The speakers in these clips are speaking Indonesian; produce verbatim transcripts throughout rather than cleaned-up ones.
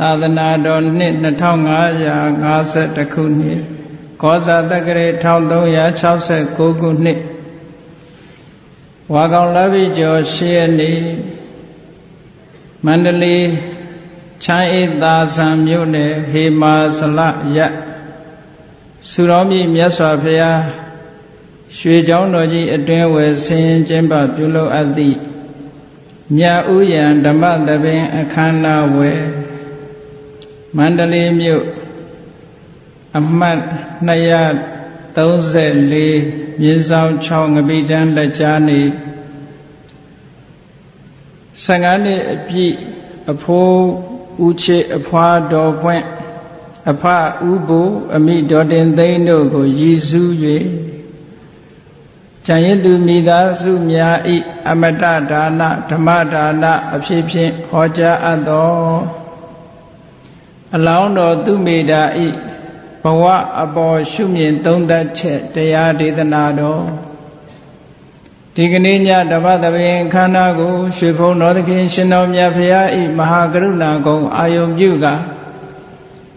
သာသနာတော်နှစ်နှစ်พันห้าร้อยห้าสิบเอ็ดခုနှစ်ကောဇာတက္ကရာหนึ่งพันสามร้อยหกสิบเก้าခုနှစ်ဝါကောင်လဘိကျော်ရှစ်ရက်နေ့မန္တလေးချိုင်းအေသာဆံမြို့နယ်ဟေမာစလရက်စုတော်မြတ်မြတ်စွာဘုရားရွှေကျောင်းတော်ကြီးအတွင်းဝယ်ဆင်းကျင်းပပြုလုပ်အပ်သည့်ညဥ်ယံဓမ္မသဘင်အခမ်းအနားဝယ်မန္တလေးမြို့အမှတ်နှစ်ရာသုံးဆယ်လေးမြင်းဆောင်ချောင်းငပိတန်းလက်ကြားနေဆယ်ငါးနှစ်အပြည့်အဖိုးဦးချစ်အဖွာတော်ပွင့်အဖဥပုအမိဒေါ်တင်သိန်းတို့ကိုရည်စူး၍ကျန်ရစ်သူမိသားစုများဤအမတဒါနဓမ္မဒါနအဖြစ်ဖြင့်ဟောကြားအပ်သောအလောင်းတော်သူမေတ္တာဤဘဝအပေါ်ရှုမြင်သုံးသပ်ချက်တရားဒေသနာတော်ဒီကနေ့ညဓမ္မသဘင်ခန္ဓာကိုရွှေဘုံတော်သခင်ရှင်တော်မြတ်ဖရာဤမဟာကရုဏာကုံအာယုံပြုက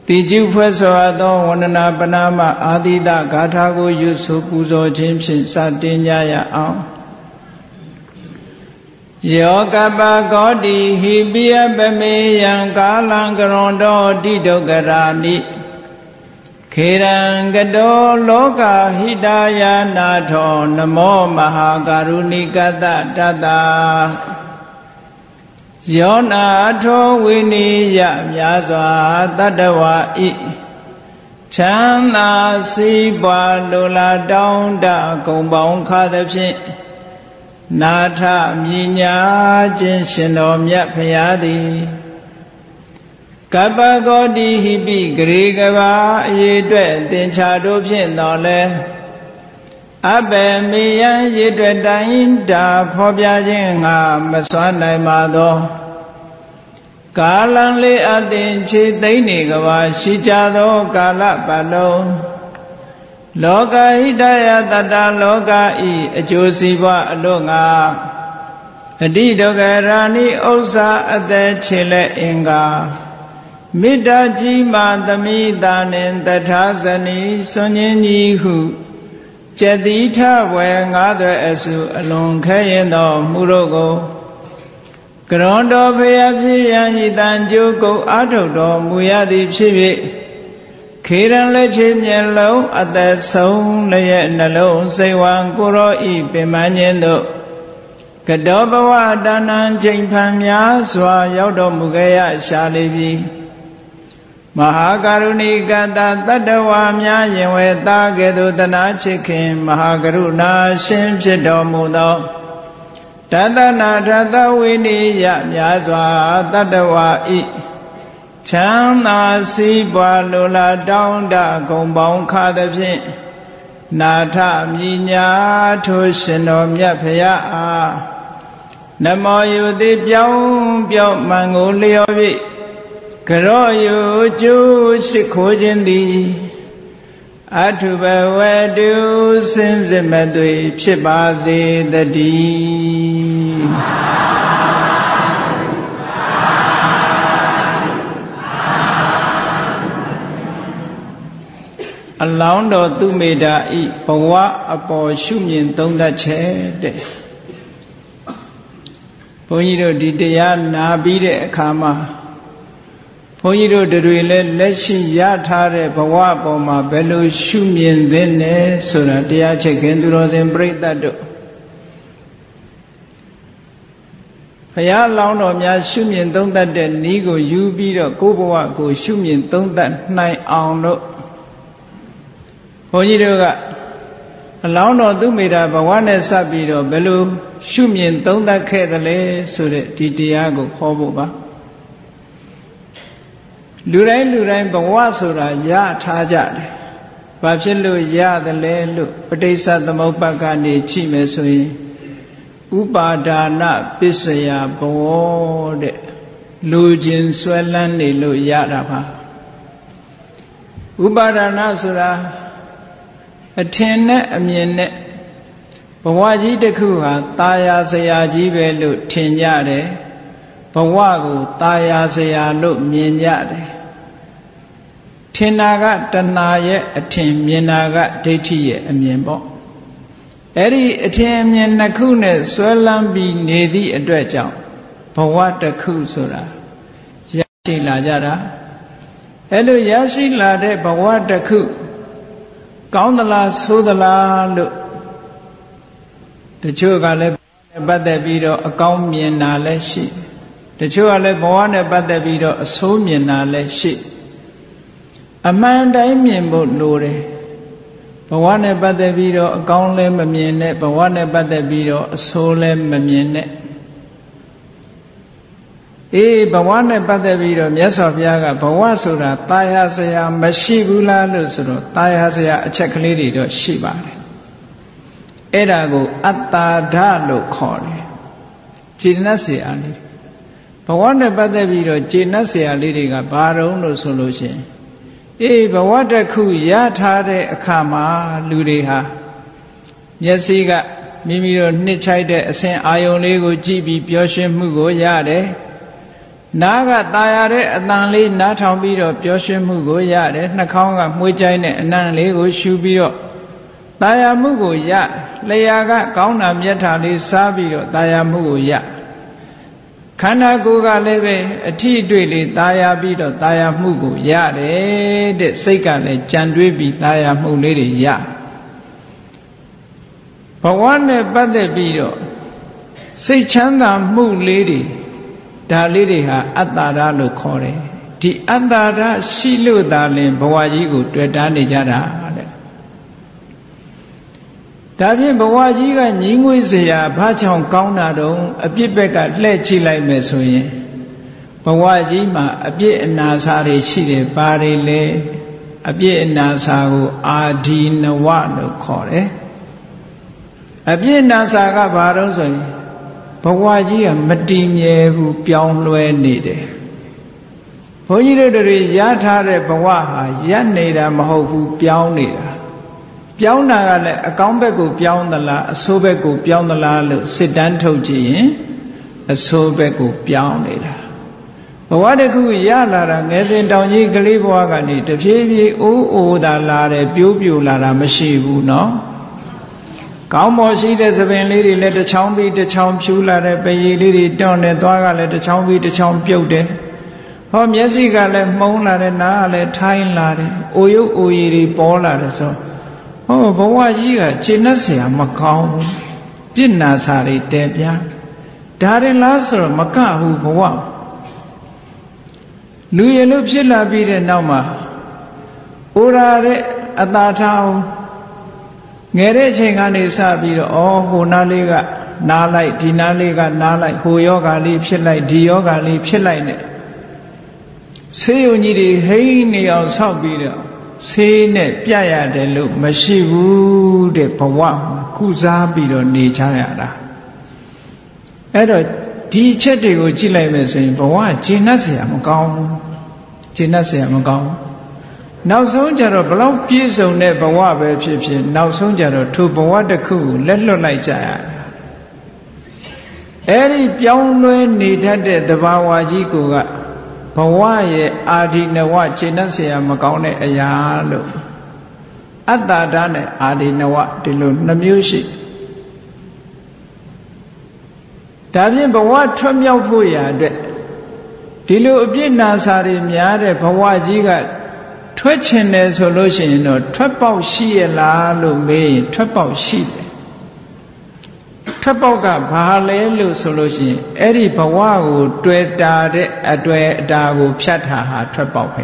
တိကျဖွဲ့စွာသောဝန္ဒနာပနာမအာသီတဂါထာကိုရွတ်ဆိုပူဇော်ခြင်းဖြင့်စတင်ကြရအောင်ယောကပ္ပကောတိဟိပိယပမေယံကာလံကရွန်တော်တိဒုက္ခရာနိခေရံကတောလောကဟိတာယနာထောနမောမဟာကရုဏိကတတတယောနာထောဝိနိယမြာစွာတတ္တဝါဤချမ်းသာစီးပွားလိုလားတောင်းတကုံပေါင်းခါသဖြင့်နာထမြညာခြင်းရှင်တော်မြတ်ဖရာသည်ကပ္ပဂေါတိဟိပိဂရေကဘာအေအတွက်သင်္ချာတို့ဖြင့်တော်လဲအပမေယံရေအတွက်တိုင်းတာဖော်ပြခြင်းငါမစွမ်းနိုင်ပါသောကာလံလေးအသင်ခြေသိမ့်နေကဘာရှိကြသောကာလပတ်လုံးလောကဟိတယတတလောကဤအကျိုးစီးပွားအလို့ငါအတိဒုက္ခရာနိဥစ္စာအသက်ခြေလက်အင်္ဂါမေတ္တာကြီးမှသမိတာနှင့်တထာဇနီဆွန်ခြင်းကြီးဟုကျက်တိထဝယ်ငါးသွဲအစုအလွန်ခဲရင်တော်မူတို့ကိုကရွန်တော်ဖျားဖြစ်ရန်ဤတန်ကြိုးကုန်အာထုတ်တော်မူရသည်ဖြစ်၍ခေရန်လက်ချေမျက်လုံးအသက်ဆုံးလည်းရဲ့နှလုံးစိတ်ဝံကိုရောဤပင်မခြင်းတို့ကတောဘဝဒါနံချိန်ဖန်များစွာရောက်တော်မူခဲ့ရရှာလိပြီမဟာကရုဏိကတတတ္တဝါများယင်ဝေတာကဲ့သို့တနာချစ်ခင်မဟာကရုဏာရှင်ဖြစ်တော်မူသောတတနာထသဝိနိယများစွာတတ္တဝါဤချမ်းသာစီးပွားလိုလားတောင်းတကုံပေါင်းခါသဖြင့်နာထမြညာထိုရှင်တော်မြတ်ဖရာအားနမောယုတိပြောင်းပြောင်းမှန်ကိုလျော်ပြီးကရောယုကျူးရှိခိုးခြင်းသည်အထုဘဝတုစင်စစ်မသွေဖြစ်ပါစေတည်းအလောင်းတော်သူမေတ္တာဤဘဝအပေါ်ရှုမြင်သုံးသပ်ချက်တဲ့ဘုန်းကြီးတို့ဒီတရားနာပြီးတဲ့အခါမှာဘုန်းကြီးတို့တွေလည်းလက်ရှိရထားတဲ့ဘဝအပေါ်မှာဘယ်လိုရှုမြင်သင့်လဲဆိုတာတရားချက်ခင်သူတော်စင်ပရိသတ်တို့ဘုရားလောင်းတော်များရှုမြင်သုံးသပ်တဲ့နည်းကိုယူပြီးတော့ကိုယ်ဘဝကိုရှုမြင်သုံးသပ်နိုင်အောင်လို့ဘုန်းကြီးတို့ကအလောင်းတော်သူမေတ္တာဘဝနဲ့စပ်ပြီးတော့ဘယ်လိုရှုမြင်သုံးသပ်ခဲ့သလဲဆိုတဲ့ဒီတရားကိုခေါ်ဖို့ပါလူတိုင်းလူတိုင်းဘဝဆိုတာရထားကြတယ်ဘာဖြစ်လို့ရသလဲလို့ပဋိစ္စသမုပ္ပါဒ်ကနေကြည့်မယ်ဆိုရင်ဥပါဒါနပစ္စယဘဝတဲ့လူချင်းဆွဲလန်းနေလို့ရတာပါဥပါဒါနဆိုတာအထင်နဲ့အမြင်နဲ့ဘဝကြီးတစ်ခုဟာตายာစရာကြီးပဲလို့ထင်ကြတယ် bawaku taya seyaluk minyak tinaga tanaya atim minaga detiye amyenbo eri atim myen naku ne swalam bi ne thi atwet chang bawa takku soda yashi la ja da elo yashi la de bawa takku kaung dala so dala lu tachu ka le patat pi do a kaung myen na le shi tachu ka le bawa ne patat pi do a so myen na le shi Amanda imin bo lore, bawane bade biro a gaunle mamine, bawane bade biro a sole mamine. E bawane bade biro miasobiaga, bawasura, tayasea, mashibula lusuro, tayasea, a checkliri do shibare. Erago atta dalo kore, chinasi ali. Bawane bade biro chinasi aliriga, baro no solution. Eh bawa takku ya thare akha ma lu de ha myasi ga mimi ro nit chai de asin ayon le ko ji bi pyo shwin mu ko ya de na ga taya de atan le na thong pi ro pyo shwin mu ko ya de nakaung ga mwe chai ne anan le ko shu pi ro taya mu ko ya laya ga kaung na myat tha le sa pi ro taya mu ko ya Khana goga lebe ati dwe le taya bi do taya mu ko ya de de sait ka le jan dwe bi taya mu le de ya Bhawan ne patet bi do sait chanda mu le de da le de ha atta da lo kho de di atta da shi lo da lin bhawa ji ko twet da ne ja da de Da phin bawa ji ga nyi ngwe seya ba chang kaung na dong apit bek ka hleh chi lai mae so yin bawa ji ma apit anasa de shi de ba de le apit anasa ko adinawa lo kho de apit anasa ga ba dong so yin bawa ji ga ma ti mye bu pyaung lwe ni de bhon ji do de ya tha de bawa ha yat nei da ma hou bu pyaung ni da Piao na ga le akaung bae ko piao na la aso bae ko piao na la lo sit dan thok chi yin aso bae ko piao nei da bawa de khu ya la da ngai sin taung ji kali bwa ga ni ta phie phie o o da la de pyo pyo la da ma shi bu no kaung maw shi de sabin le ri le ta chaung pi ta chaung phyu la de pai yi le ri ton ne twa ga le ta chaung pi ta chaung pyaut de ho myasi ga le mong la de na le thain la de o yu o yi ri paw la de so Oh, bawa juga jenazah makau, jenazah di tebya, dari lasro makau bawa. Lui elup sila bire nama, urare adatau, ngere cengane sabiro, oh honaliga, nalai, dinaliga, nalai, huyoga lip sila, dioga lip sila ini. Seunjiri hei ni al sabiro. Sini biaya dulu masih udah bawa kuza biro ni caya lah. Ero di cedek ujilai mesin bawa jenis yang kau, jenis yang kau. Nausong jaro belau pisau ne bawa berpikir nausong jaro tu bawa dekku lelu naik caya. Eri pion le ni dade debawa jikuga. Bawa ye adi nawa jenazah makau ne ayah lo, ada dana adi nawa dilu namyusi. Tapi bawa termiau puya de, dilu abis nasari miare bawa juga tercene solusi no terpau sih lalu me terpau sih, terpau ka bahalelu solusi. Eri bawa u dua dade. Adwe dagu pshatha ha trapau pe.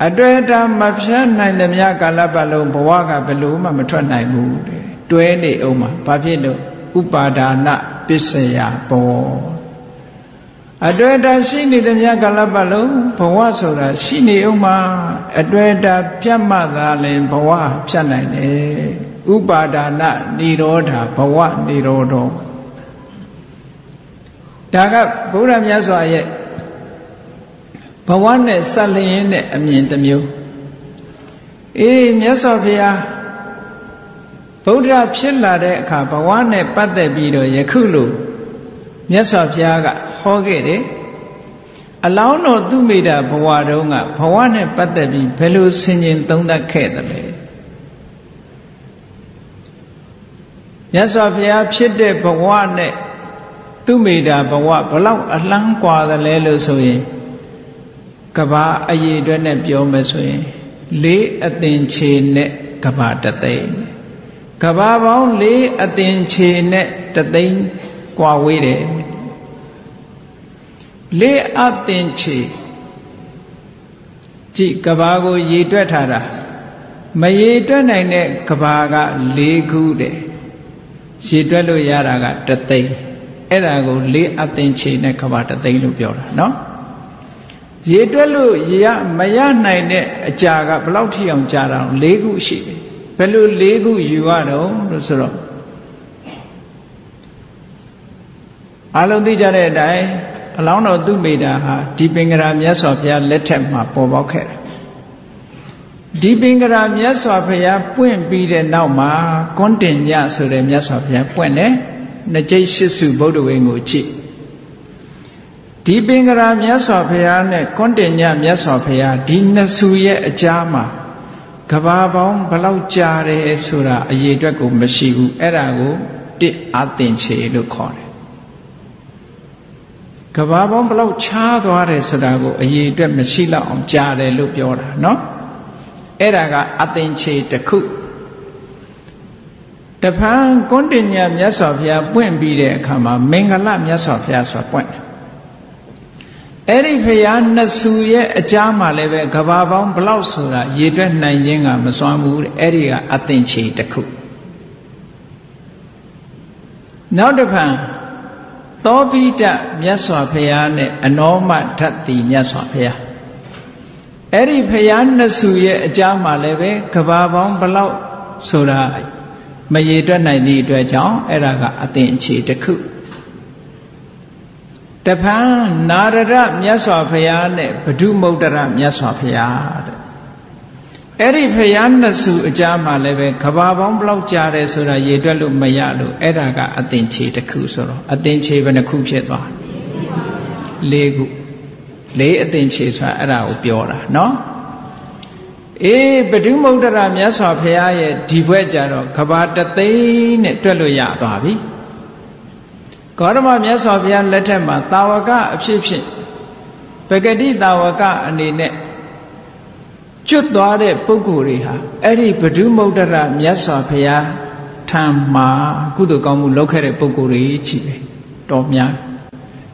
Adwe da ma pshat nai the mya kalapalong bawa ga belu ma ma thwat nai mu de. Twei ni au ma ba phit lo upadana pissaya bo. Adwe da shi ni the mya kalapalong bawa soda shi ni au ma adwe da phyat ma da lin bawa pshat nai de. Upadana nirodha bawa nirodho. Daga Buddha miaswa ye, bawa ne salin ne amien tamiu. E miaswa pia, Buddha psilla de ka bawa ne patet biro ye kulu, Nyasa Wawire le atenci ci kabago yi dwe tara ma yi dwe nai ne kabaga le gude yi dwe lo yara ga tatei era go le atenci ne kabata tatei lo pyora no yi dwe lo ya ma ya nai ne aja ga blau thi aung ja ra le gu shi ba lo le gu yu wa do lo so ro Alam di jare dai, alam no tu beda ha, di pingramnya sopya letem ma poboker. Di pingramnya sopya puen bide nama kontennya suremnya sopya puen eh, najis susu bodo wenguci. Di pingramnya sopya ne kontennya mnya sopya di nasuye jama, kababong balau jare esura ayedwa ku mesigu eragu di atensi elokore. Kababong belau cahdo hari surago ayi dua mesila om cahre lupiora, no? Era ga atensi takut. Tapi kondinya miasafia pun bide kama mengala miasafia sapun. Eri fayan nasuye jama leve kababong belau sura yidun najenga maswamur eri ga atensi takut. Nau depan. Tapi tak biasa payane anoma tadi biasa payah. Eri payan nasuye jama leve kababang belau surai. Mayedan ini dua jauh eraga atensi deku. Depan narada biasa payane bedu mudara biasa payah. Eri payan nasu jama leve kababang belau cari surai yedalu mayalu eraga atensi deku soro atensi benda kubjetwa legu le atensi soro era upiora no e bedu mudara biasa payah ye dibuat jaro kabadat ini terlalu ya tuhabi karma biasa payah letema tawaka absibsi begini tawaka ni ne Cutwa de pukuriha, eri bedu mudara biasa payah thamma kudu kamu lokere pukuri cibe, domnya.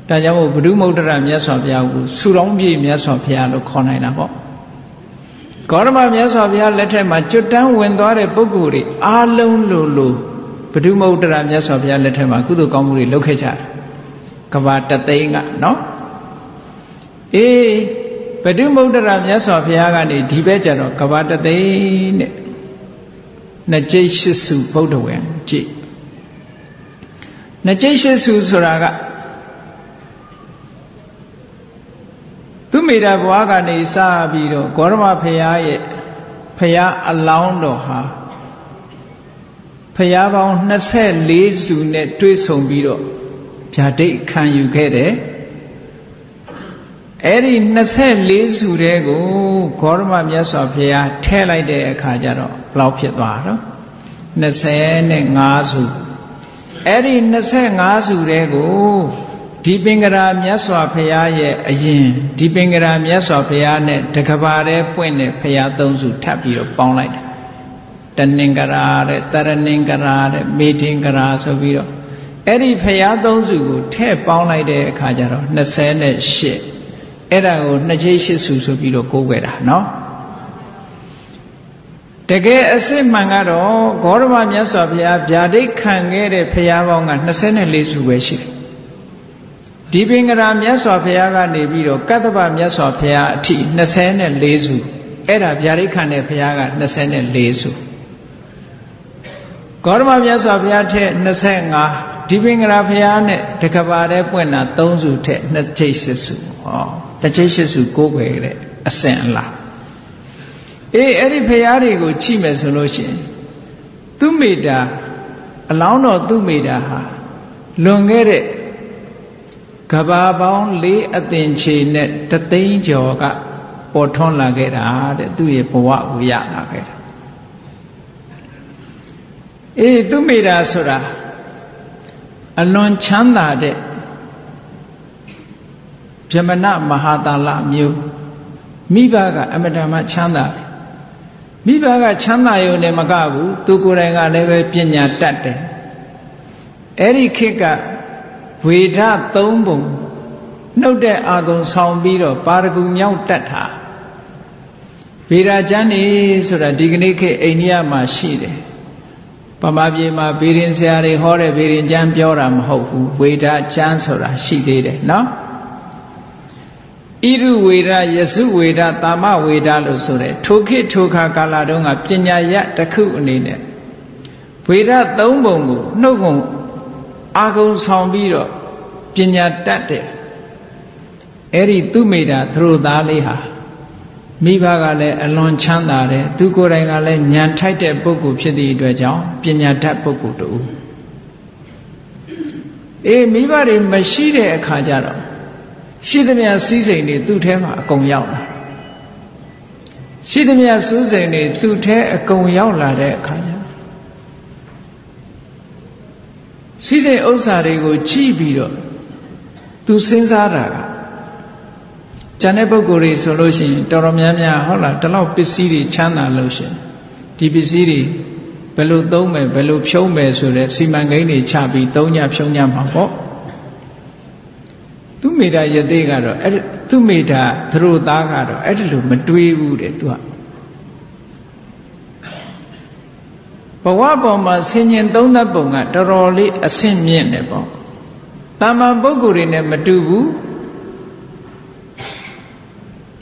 Tajamu bedu mudara biasa payah ku surongbi biasa payah lo konai nabo. Korma biasa payah letema cutang wendwa de pukuri, alun lulu bedu mudara biasa payah letema kudu kamu lokejar, kabat teinga, no? E Bedu mudara biasa payah ni dibaca no kabat ini najis susu bodoh yang cik najis susu suraga tu mira buaga ni sabiro korma payah ye payah allow no ha payah bau nasi lezu ne tu sombiro jadi kan yukere Eri nasi lezu rego korma biasa payah telai deh kajar lau piatwar nasi nengazu eri nasi ngazu rego di pinggiran biasa payah ye aje di pinggiran biasa payah ne dekabare pun ne payah tungsu tapiro panglai dan nengkarare taran nengkarare meetingkarare sobiro eri payah tungsu tep panglai deh kajar nasi ne she Era go najis susu biro kogera, no? Tege asim mangaro korma biasa payah jadi kangere payah bangan nasi nelisu besi. Di pinggiran biasa payah gane biro katba biasa payah ti nasi nelisu. Era jadi kane payah gan nasi nelisu. Korma biasa payah te nasi ngah di pinggiran payah ne dekabare puena tungsu te najis susu. Najis suku kere asen lah. Eh, eri payari go cime solusi. Tu meda, alau no tu meda ha. Longere Kababang le atenci net teteh jaga potong lagi dah, itu ye bawa uya lagi. Itu mira sura, alon canda de, jemena mahatala miu, mibaga, ameda macam canda, mibaga canda yo ne magabu, tu kurenga lewe pinya tate, erikika. Weda tombong, naude agung sambiro pargung nyau tetha. Birajani sudah digini ke India masih deh. Pemabdi ma birin sehari hore birin jam pioram hau weda jam sudah sih deh, no? Iru weda Yesus weda tama weda lo sudah. Thuke thuka kaladong apjanya ya takku ini deh. Weda tombongu, nunggu. Aku sambiro pinya tate, eri tu mira thru daliha, mibaga le alon chanda le, tu korenga le nyantai te buku pidi dua jam pinya tate buku tu. E mibari masire khajaro, sidamya sise ni tu the ma kongyau la, sidamya suse ni tu the kongyau la le khajaro. Sisi usari go cibiro, tu sensara. Jangan bergurau solusi. Teromnya-nya hola, terlalu pesiri channel solusi. Di pesiri, perlu tahu me, perlu show me surat. Si mangai ni cabi tahunya shownya mampu. Tu mera jadi karo, tu mera terus dah karo. Ada lu mentui bude tua. Bawa bawa senyen tahu nak bunga teroli asenyen ni bawa. Tama boguri ni matubu.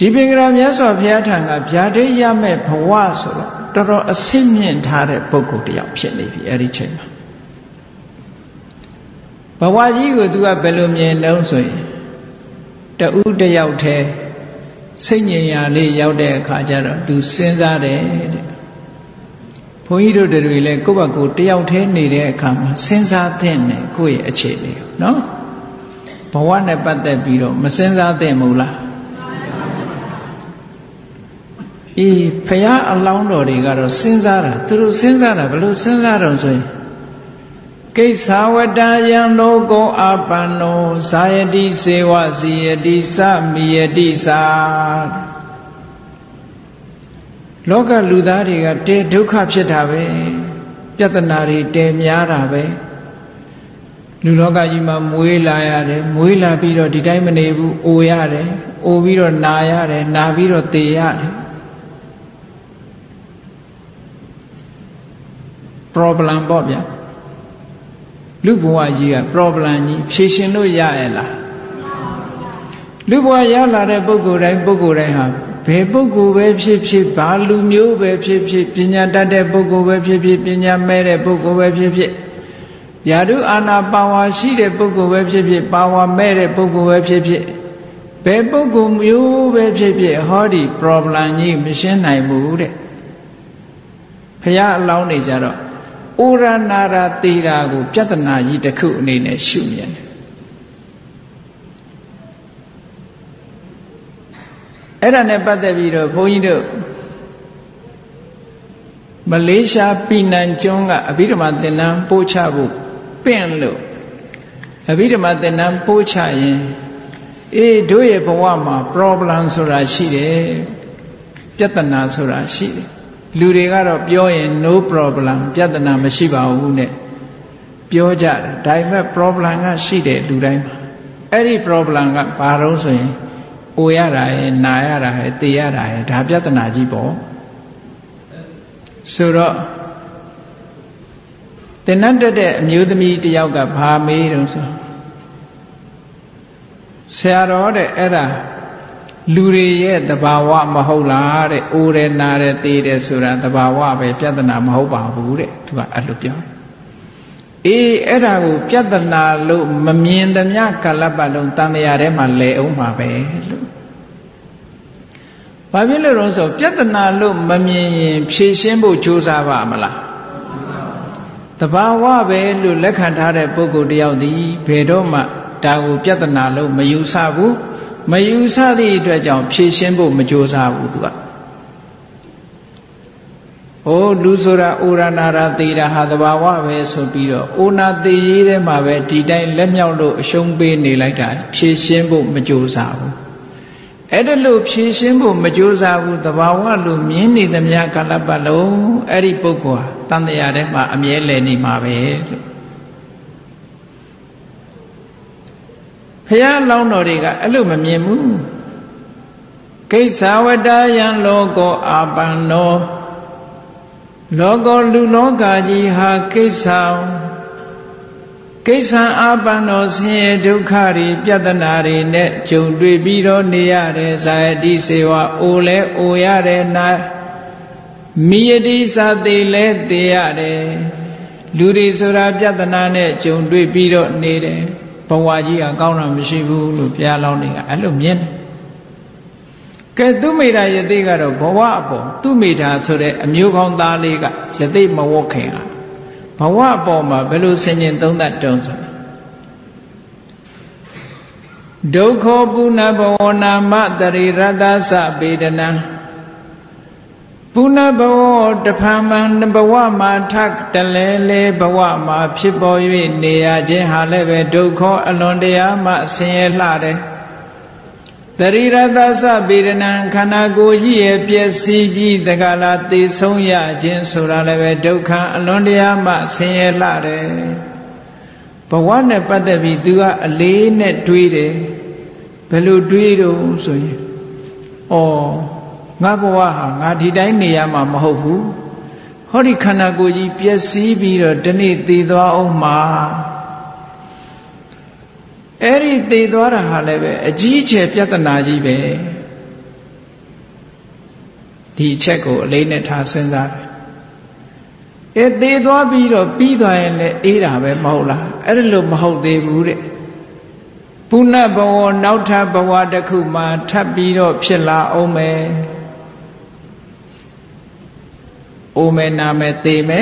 Di pingramnya soalnya tengah biada ia membawa solo terol asenyen tarik boguri yang seni biari cina. Bawa juga dua belumnya langsung. Tahu dah yau teh senyen yang le yau teh kajar tu senjare. Pemilu daripada kubah kute yang terhenti dari agama sensasi ni kui aceh, no? Bawa ni pada biru, mesin sensasi mula. I payah Allah nori kalau sensasi, terus sensasi, belum sensasi langsung. Kesawadah yang logo apa no saya di sewa saya di samia di sah. Loga ludari ga te duka pshita be, pyatanari te miyara be. Luloga jima muela yare, muela biro didai menebu o yare, o biro na yare, na biro te yare. Problem bob ya. Lubuwa jiga problem ni, pshishinu ya ela. Lubuwa ya lare bugurai bugurai ha. Bebuku website balu new website pinya dada buku website pinya mere buku website yadu anak bawa si de buku website bawa mere buku website bebuku new website hari problem ni mesin naik muda. Pihak lawan ni jadok orang nara tira gu jatuh naji dekuk ni ne shumian. Era nepada biro, boleh Malaysia pinanjonga, biro mati nam pocha bu, penlo, biro mati nam pocha ye, eh doye bawa problem surasi de, jatna surasi de, lurigaro pioye no problem, jatna masih bau ne, piojar, daima problemnya sih de lurai, eri problemnya paru sih. Oya rahe, naya rahe, teya rahe, dhabya tanaji bo. Surah, tenanda de mewdmi tiaga bahami dosa. Seorang de era luriye dabawa mahola de ure nare tere surah dabawa bepya tanah mahoba bure tuan alupya. E era gu piadana lu memiendamnya kalabalun tanayare maleu mabe lu. Pabila ronso piadana lu memien pshisimbu cusaba mala. Tabawa be lu lekhan thare buku diau di bedoma tahu piata nalo mayu sabu mayu sari dua jam pisenbo mayu sabu dua. Oh lusura urana rati rahada bawa besopiro unati ire mabe tidak lemnya lo sumbi nilai dah pisenbo mayu sabu. Ada lu psihimu menjurzabu tawawa lu mini demnya kalabalo eri pokwa tanda ada ma amiele ni mabe. Hanya launoriga elu memiemu. Keisawada yang logo abano logo lu loga jiha keisaw Keisang abano siye dukhari piatanari ne cundui biro niyare saya disewa oleh oyare na miyadi sate le tiyare luri sura piatanane cundui biro nire pawaji akauna misibu lu pialau niga alum yen ke tumira yati karo bawa po tumira sore amyukong tali ka yati mawokenga bahwa boma belu senyen tongdat dongsa Doko puna bawana mak dari rata sabedana Puna bawa depaman bawa matak dalele bawa ma psiboywe nea jehalebe doko alondea mak senyelare Dari rata sabedana kana gojiye piasibi tegala tisongya jinsuralebe doka alondea mak senyelare Bawane patabi dua alene duire Belu duiru soye Oh ngabawaha ngadidaini yama mahobu Hori kana goji piasibi ro dani tidwa oma Eri te dwara halebe, aji che piata naji be. Di ceko lene tasenza. E te dwa biro pidwa ene ira be maula, erelo mahau de bure. Puna bawo nauta bawa dakuma tabiro pshela ome. Ome name teme,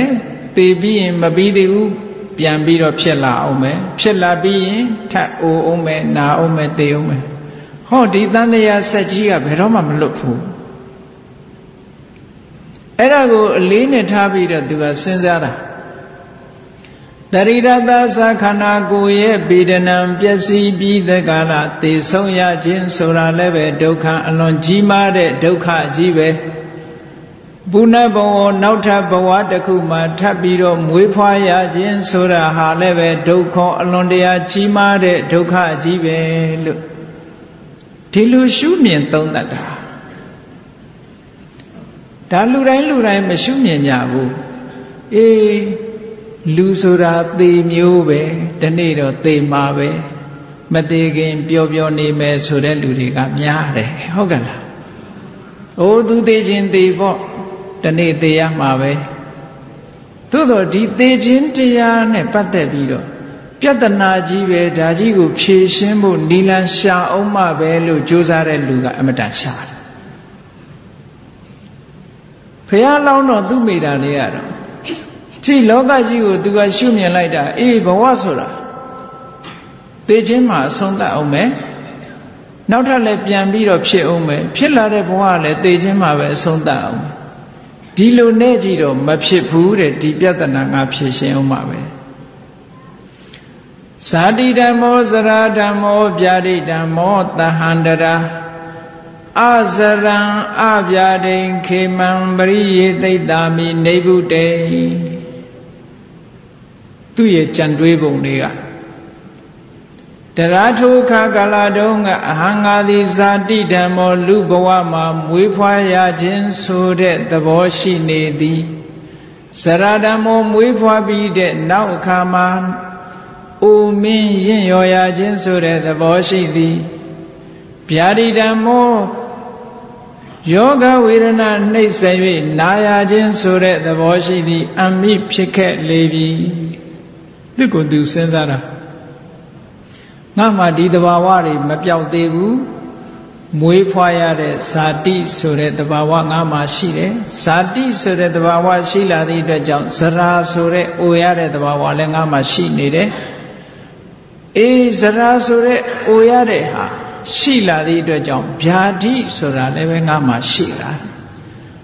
tebi mabidebu. Pian biro pshela ome, pshela biin ta o ome na ome te ome. Ho di tandeya sajiya beroma melupu. Era go lene thabi ra duga sinzara. Darirada sakhana go ye bidanam pyasi bidakala te songya jin sora lebe dukha alon jima de dukha jibe. Buna bawa nauta bawa dakuma tabiro muifaya jin sura halebe doko alondea cimade doka jibe Dilu shumien tongdata Dalurai lurai mesumien nyabu E lusura te miobe danero te mabe Mategen piobio ni me sura lurika nyare Hogala O tu te jinti po Dani dia mawe, tudo di tejin dia ne pate biro, piada naji be daji gu pshembo nilan sha oma be lu juzare luga amata sha. Pyalau no tu mira dia ro, si loga jiu tu ga shumya laida, e bawa sura, tejin ma sonda ome, nauta le pian biro pshe ome, pshela re bawa le tejin ma be sonda ome. Dilo neji do mapshe pure di piatana ngapshe shen umawe. Sadi damo zara damo biari damo tahandara. Azarang abiari kemang beriye te dami nebu te. Tuye chandwe bonega. Daratu kagaladong hangadi sadi damo lubawama muifaya jinsure taboshi nedi Saradamo muifabide naukaman Umin yinyoya jinsure taboshi di Pyari damo yoga wirana nesevi naya jinsure taboshi di Ami pshike levi Dukundu sendara Nama di tebawari mepjau tebu, muifaya de sadi sore tebawa nama sire, sadi sore tebawa sila di dejang, serah sore oya de tebawa le nama sini de, Eh zara sore oyare ha sila di dua jam jadi sura leve ngama sila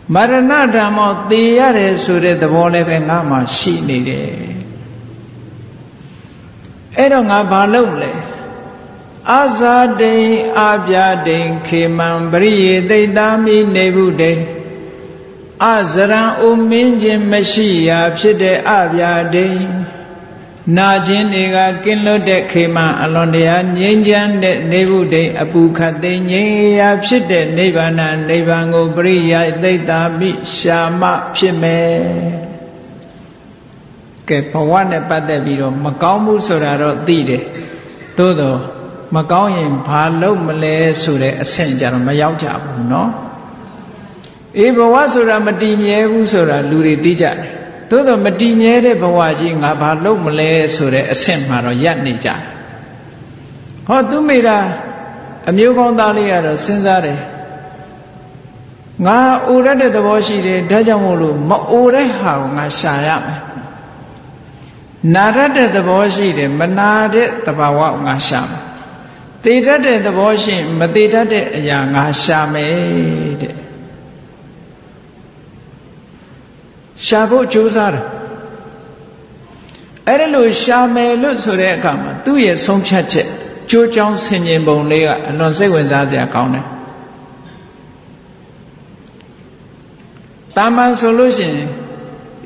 marana dhamma tiyare sore dabo leve ngama sini de ero ngabalung le azade abyade keman beriye deidami nebude azara uminjin meshiya pshide abyade Najin ega kinlo de kema alondia nyenjan de nebu de apu kate nyea pshide nebana nebango priya deitami syama pshime ke pawane pate biro makamu soraro tire todo makau yin phalo mle sure asin jaro mayauk ja bu no e bawa sora mati mye bu sora lu ri ti ja de သို့တော့မတည်မြဲတဲ့ဘဝကြီးငါဘာလို့မလဲဆိုတဲ့အဆင့်မှာတော့ရပ်နေကြတယ်ဟောသူမိတာအမျိုးကောင်းသားလေးကတော့စဉ်းစားတယ်ငါအိုရတဲ့သဘောရှိတယ်ဒါကြောင့်မို့လို့မအိုတဲ့ဟာကိုငါရှာရမယ်နာရတဲ့သဘောရှိတယ်မနာတဲ့သဘောရှိရင်မတည်တတ်တဲ့အရာငါရှာမယ်တဲ့ ရှာဖို့ကြိုးစားတယ်အဲ့ဒါလို့ရှာမယ်လို့ဆိုတဲ့အခါမှာသူ့ရဲ့ဆုံးဖြတ်ချက်ကြိုးကြောင်းဆင်ခြင်ပုံလေးကအလွန်စိတ်ဝင်စားစရာကောင်းတယ်တာမန်ဆိုလို့ရှိရင်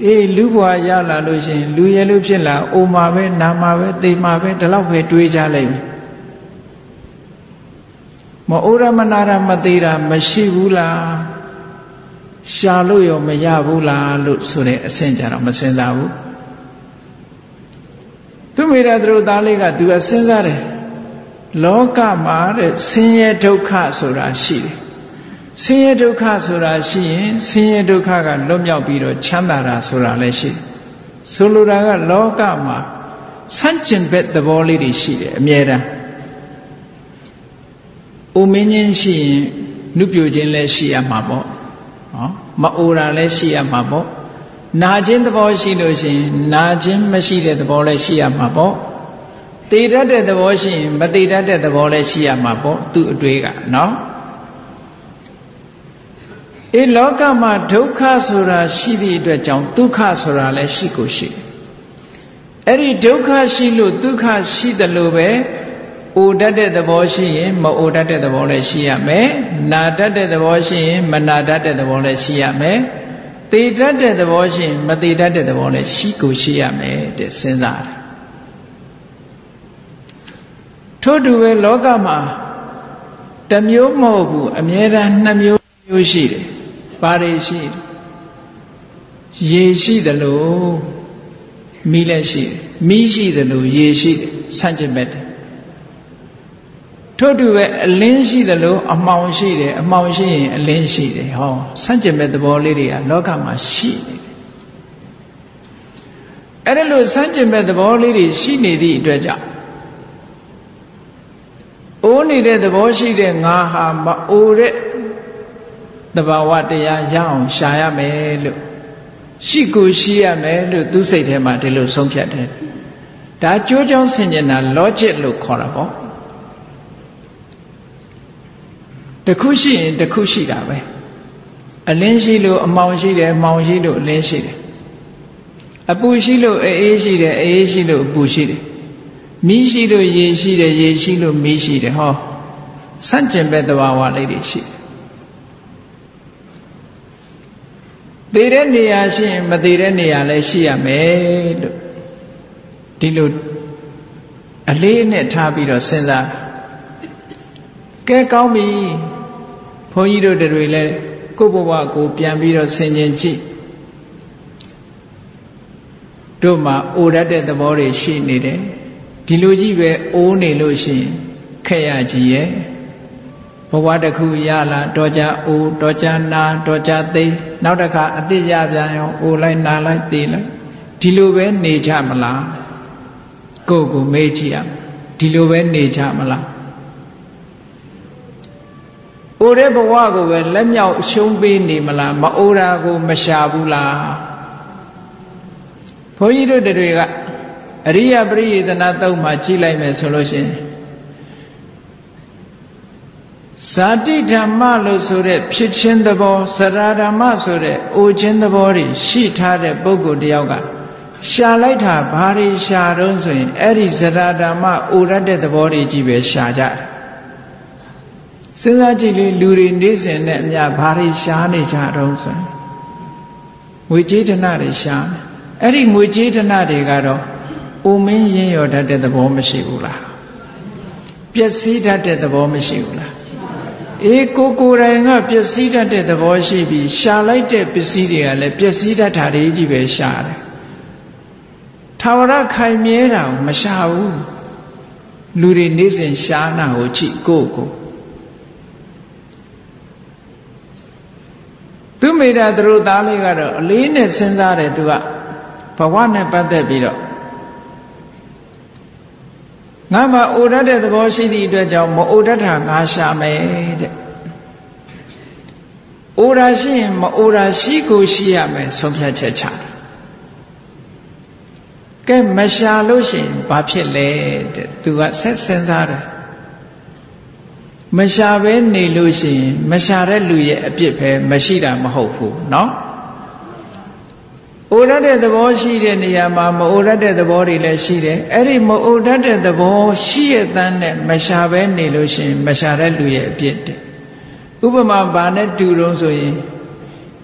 အေးလူ့ဘဝရလာလို့ရှိရင်လူရဲ့လူဖြစ်လာအိုမှာပဲနာမှာပဲသိမှာပဲဒီလောက်ပဲတွေးကြလိမ့်မယ်မအိုရမနာရမသိတာမရှိဘူးလား ရှာ လို့ ရော မ ရ ဘူး လား လို့ ဆို တဲ့ အ ဆင့် ကြ တော့ မ စဉ်း စား ဘူး သူ မိ တဲ့ သူ တို့ သား လေး က သူ အ စဉ်း စား တယ် လောက မှာ တဲ့ ဆင်းရဲ ဒုက္ခ ဆိုတာ ရှိ တယ် ဆင်းရဲ ဒုက္ခ ဆိုတာ ရှိ ရင် ဆင်းရဲ ဒုက္ခ က လွတ် မြောက် ပြီး တော့ ချမ်းသာ တာ ဆိုတာ လည်း ရှိ ဆိုလို တာ က လောက မှာ ဆန့်ကျင် ဘက် သဘော လေး တွေ ရှိ တယ် အမြဲ တမ်း အို မင်း ချင်း ရှိ ရင် နု ပြို ခြင်း လည်း ရှိ ရ မှာ ပေါ့ မအိုတာလည်းရှိရမှာပေါ့နာခြင်းသဘောရှိလို့ရှင်နာခြင်းမရှိတဲ့သဘောလည်းရှိရမှာပေါ့တည်တတ်တဲ့သဘောရှိရင်မတည်တတ်တဲ့သဘောလည်းရှိရမှာပေါ့သူ့အတွေ့ကနော်အေးလောကမှာဒုက္ခဆိုတာရှိသည့်အတွက်ကြောင့်ဒုက္ခဆိုတာလည်းရှိကိုရှိအဲ့ဒီဒုက္ခရှိလို့ဒုက္ခရှိတယ်လို့ပဲ အိုတတ်တဲ့သဘောရှိရင်မနာတတ်တဲ့သဘောလည်းရှိရမယ်သိတတ်တဲ့သဘောရှိရင်မသိတတ်တဲ့သဘောလည်းရှိကိုရှိရမယ်တဲ့စဉ်းစားတယ်ထို့တူပဲလောကမှာတစ်မျိုးမဟုတ်ဘူးအများအားနှစ်မျိုးမျိုးရှိတယ်ဘာတွေရှိလဲရေရှိတယ်လို့မိလည်းရှိတယ်မိရှိတယ်လို့ရေရှိတယ်ဆန့်ကျင်ဘက် ထို့တူပဲအလင်းရှိတယ်လို့အမောင်ရှိရင်အလင်းရှိတယ်ဟောဆန့်ကျင်ဘက်သဘောလေးတွေကလောကမှာရှိနေတယ်အဲ့ဒါလို့ဆန့်ကျင်ဘက်သဘောလေးတွေရှိနေသည့်အတွက်ကြောင့်အိုးနေတဲ့သဘောရှိတဲ့ငါဟာမအိုတဲ့သဘာဝတရားရအောင်ရှာရမယ်လို့ရှိကိုရှိရမယ်လို့သူစိတ်ထဲမှာဒီလိုဆုံးဖြတ်တယ်ဒါကြိုးကြောင်းဆင်ခြင်တာ logic တစ်ခုရှိရင်တစ်ခုရှိတာပဲအလင်းရှိလို့အမောင်ရှိတယ်အမောင်ရှိလို့အလင်းရှိတယ်အပူရှိလို့အေးအေးရှိတယ်အေးရှိလို့ပူရှိတယ်မီးရှိလို့ရေရှိတယ်ရေရှိလို့မီးရှိတယ်ဟောဆန့်ကျင်ဘက်သဘောလေးတွေရှိတယ်သေတဲ့နေရာရှိရင်မတည်တဲ့နေရာလည်းရှိရမယ်လို့ဒီလိုအလေးနဲ့ထားပြီးတော့စဉ်းစားကဲကောင်းပြီ ဘုန်းကြီးတို့တွေလည်းကိုယ့်ဘဝကိုပြန်ပြီးတော့ဆင်ခြင်ကြည့်တို့မှာအိုတတ်တဲ့သဘောတွေရှိနေတယ်ဒီလိုကြီးပဲအိုးနေလို့ရှိရင်ခက်ရကြီးရဲ့ဘဝတစ်ခုရလားတော့ကြအိုးတော့ကြနာတော့ကြသိနောက်တစ်ခါအတိတ်ရပြန်ရောအိုးလိုက်နာလိုက်သိလိုက်ဒီလိုပဲနေကြမလား အိုတဲ့ဘဝကိုပဲလက်မြောက်ရှုံးပေးနေမလားမအိုတာကိုမရှာဘူးလားဘုန်းကြီးတို့တွေကအ Ariya Priyatana Tau ma jilai me solution. Sati Dhamma lo sore phit chin thabo saradhamma sore o chin thabo ri shi tha de pukkol tayau ka sha lai tha ba ri sha tong so yin ai ri saradhamma o rat de thabo ri ji be sha ja da. Sinsa ji le lu ri ne sin ne a mya ba ri sha ne ja tong so yin ngwe che thana de sha ai ri ngwe che thana de ka do o min yin yaw that de thabo ma shi bu la pyat si that de thabo ma shi bu la. Eko kurang pesida de devosi bi shalai de pesida le pesida tari di be share. Tawara kai miera mashau. Luri nisin shana hochi koko. Tu mira dru dali garo line sendare tua. Pawane pate biro. Nama udah deh terbosi di dua jam mau udah dah ngasih amet, udah sih mau udah sih kusi amet sumber cerita, ke masalah sih bapak led tuat sesendar, masalah ni lu sih masalah lu ya biar masih dah mahufu, no? Orang ada bawa sihir ni, ama orang ada bawa ilah sihir. Eri orang ada bawa sihir tanah masyarakat ni lusi masyarakat luye biad. Ubama banyak turun soye.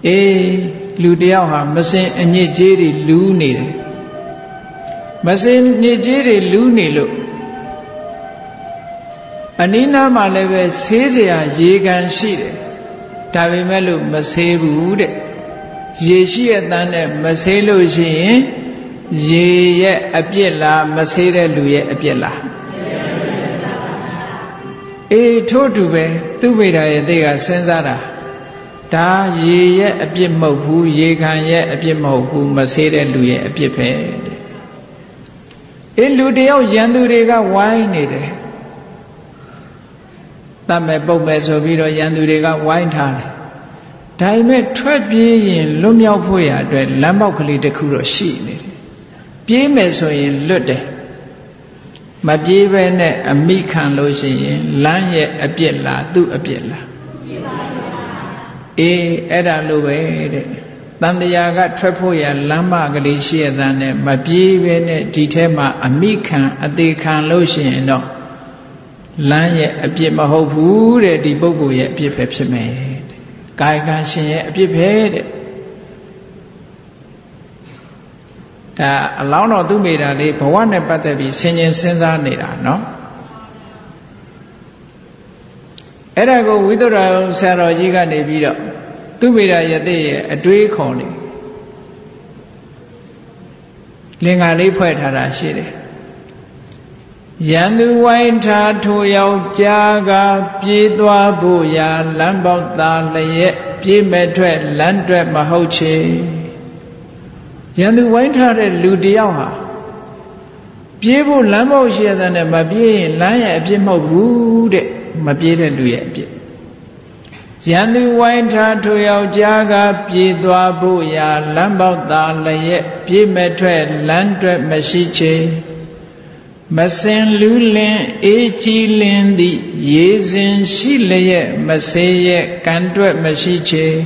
Eh, ludia ham masih nyejeri lu ni, masih nyejeri lu ni lo. Anina malawe sejaya jegan sihir, tapi malu masih buat. Yeshiya tanah maselo sih, ye apiela masera luye apiela. Eh, thodu be, tu beraya dega senzara. Ta ye apie mahu, ye kan ye apie mahu masera luye apie pe. Eh, ludeau yandu dega wine ni de. Tama bau mesobiro yandu dega wine thar. Tapi macam biaya lumia punya dua lambau kali dekorasi ni, biaya macam ini lude, macam biaya ni amikan losin, lanye apiela tu apiela. Eh, ada luwe, tanda jaga terpunya lama kali siaran, macam biaya ni di tema amikan adikan losin, no, lanye apiela mahobu le di bogu ya apiela pemeh. Kaya kan sih, biar beda. Dah, lawan tu beda ni, bawaan ni pada bi senjeng senjata ni lah, no. Era ko itu orang serajikan ni beda, tu beda jadi dua kali. Lengan ni pergi dah sih. Yandu wain thatu yau jaga pidwa buya lambau tanleye pimedwe landwe mahauche. Yandu wain thare ludiau ha. Pibu lambau siadane mabiye laya pimau bude mabiye luye pim. Yandu wain thatu yau jaga pidwa buya lambau tanleye pimedwe landwe masiche. Masen lulen ecilen di yezen sileye maseye kandwe masiche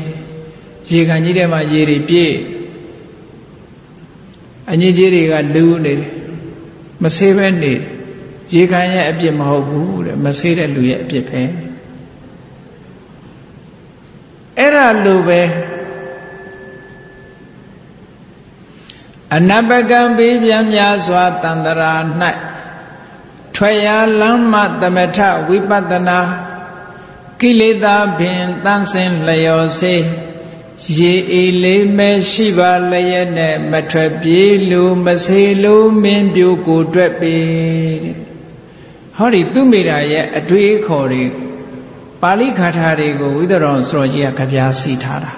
jikan jide ma jiri pie anye jiri ka lune masebe ne jikan ya abye mahobu masere luye abye pe era lube anabagam bibya myaswa tandara nai Faya lama temetha wipatana kileda bin tansen layose ye ile me shiva layane mathabilu maselu minbyu ko twet pe. Hari tu mira ye adui khori pali katha re ko udaron sroji ya kabyasi thara.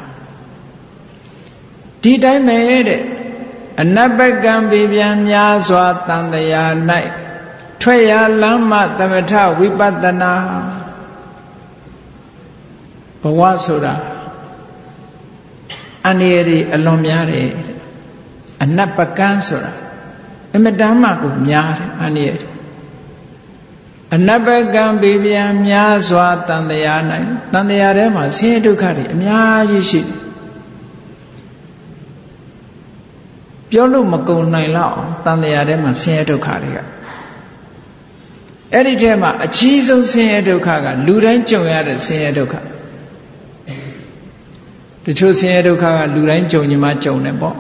Di time me de anabagam bibyan nyaswa tandaya nai. Faya lama temetha wipatana bawasura aneri alomyare anapakan sura အမတမ်းမှကိုများတယ်အန္တရာယ်အနဘကံဘေးပြားများစွာတန်တရား၌တန်တရားထဲမှာဆင်းရဲဒုက္ခတွေအများကြီးရှိတယ်ပြောလို့မကုန်နိုင်လောက်တန်တရားထဲမှာဆင်းရဲဒုက္ခတွေကအဲ့ဒီထဲမှာအကြီးဆုံးဆင်းရဲဒုက္ခကလူတိုင်းကြုံရတဲ့ဆင်းရဲဒုက္ခတချို့ဆင်းရဲဒုက္ခကလူတိုင်းကြုံညီမကြုံတယ်ပေါ့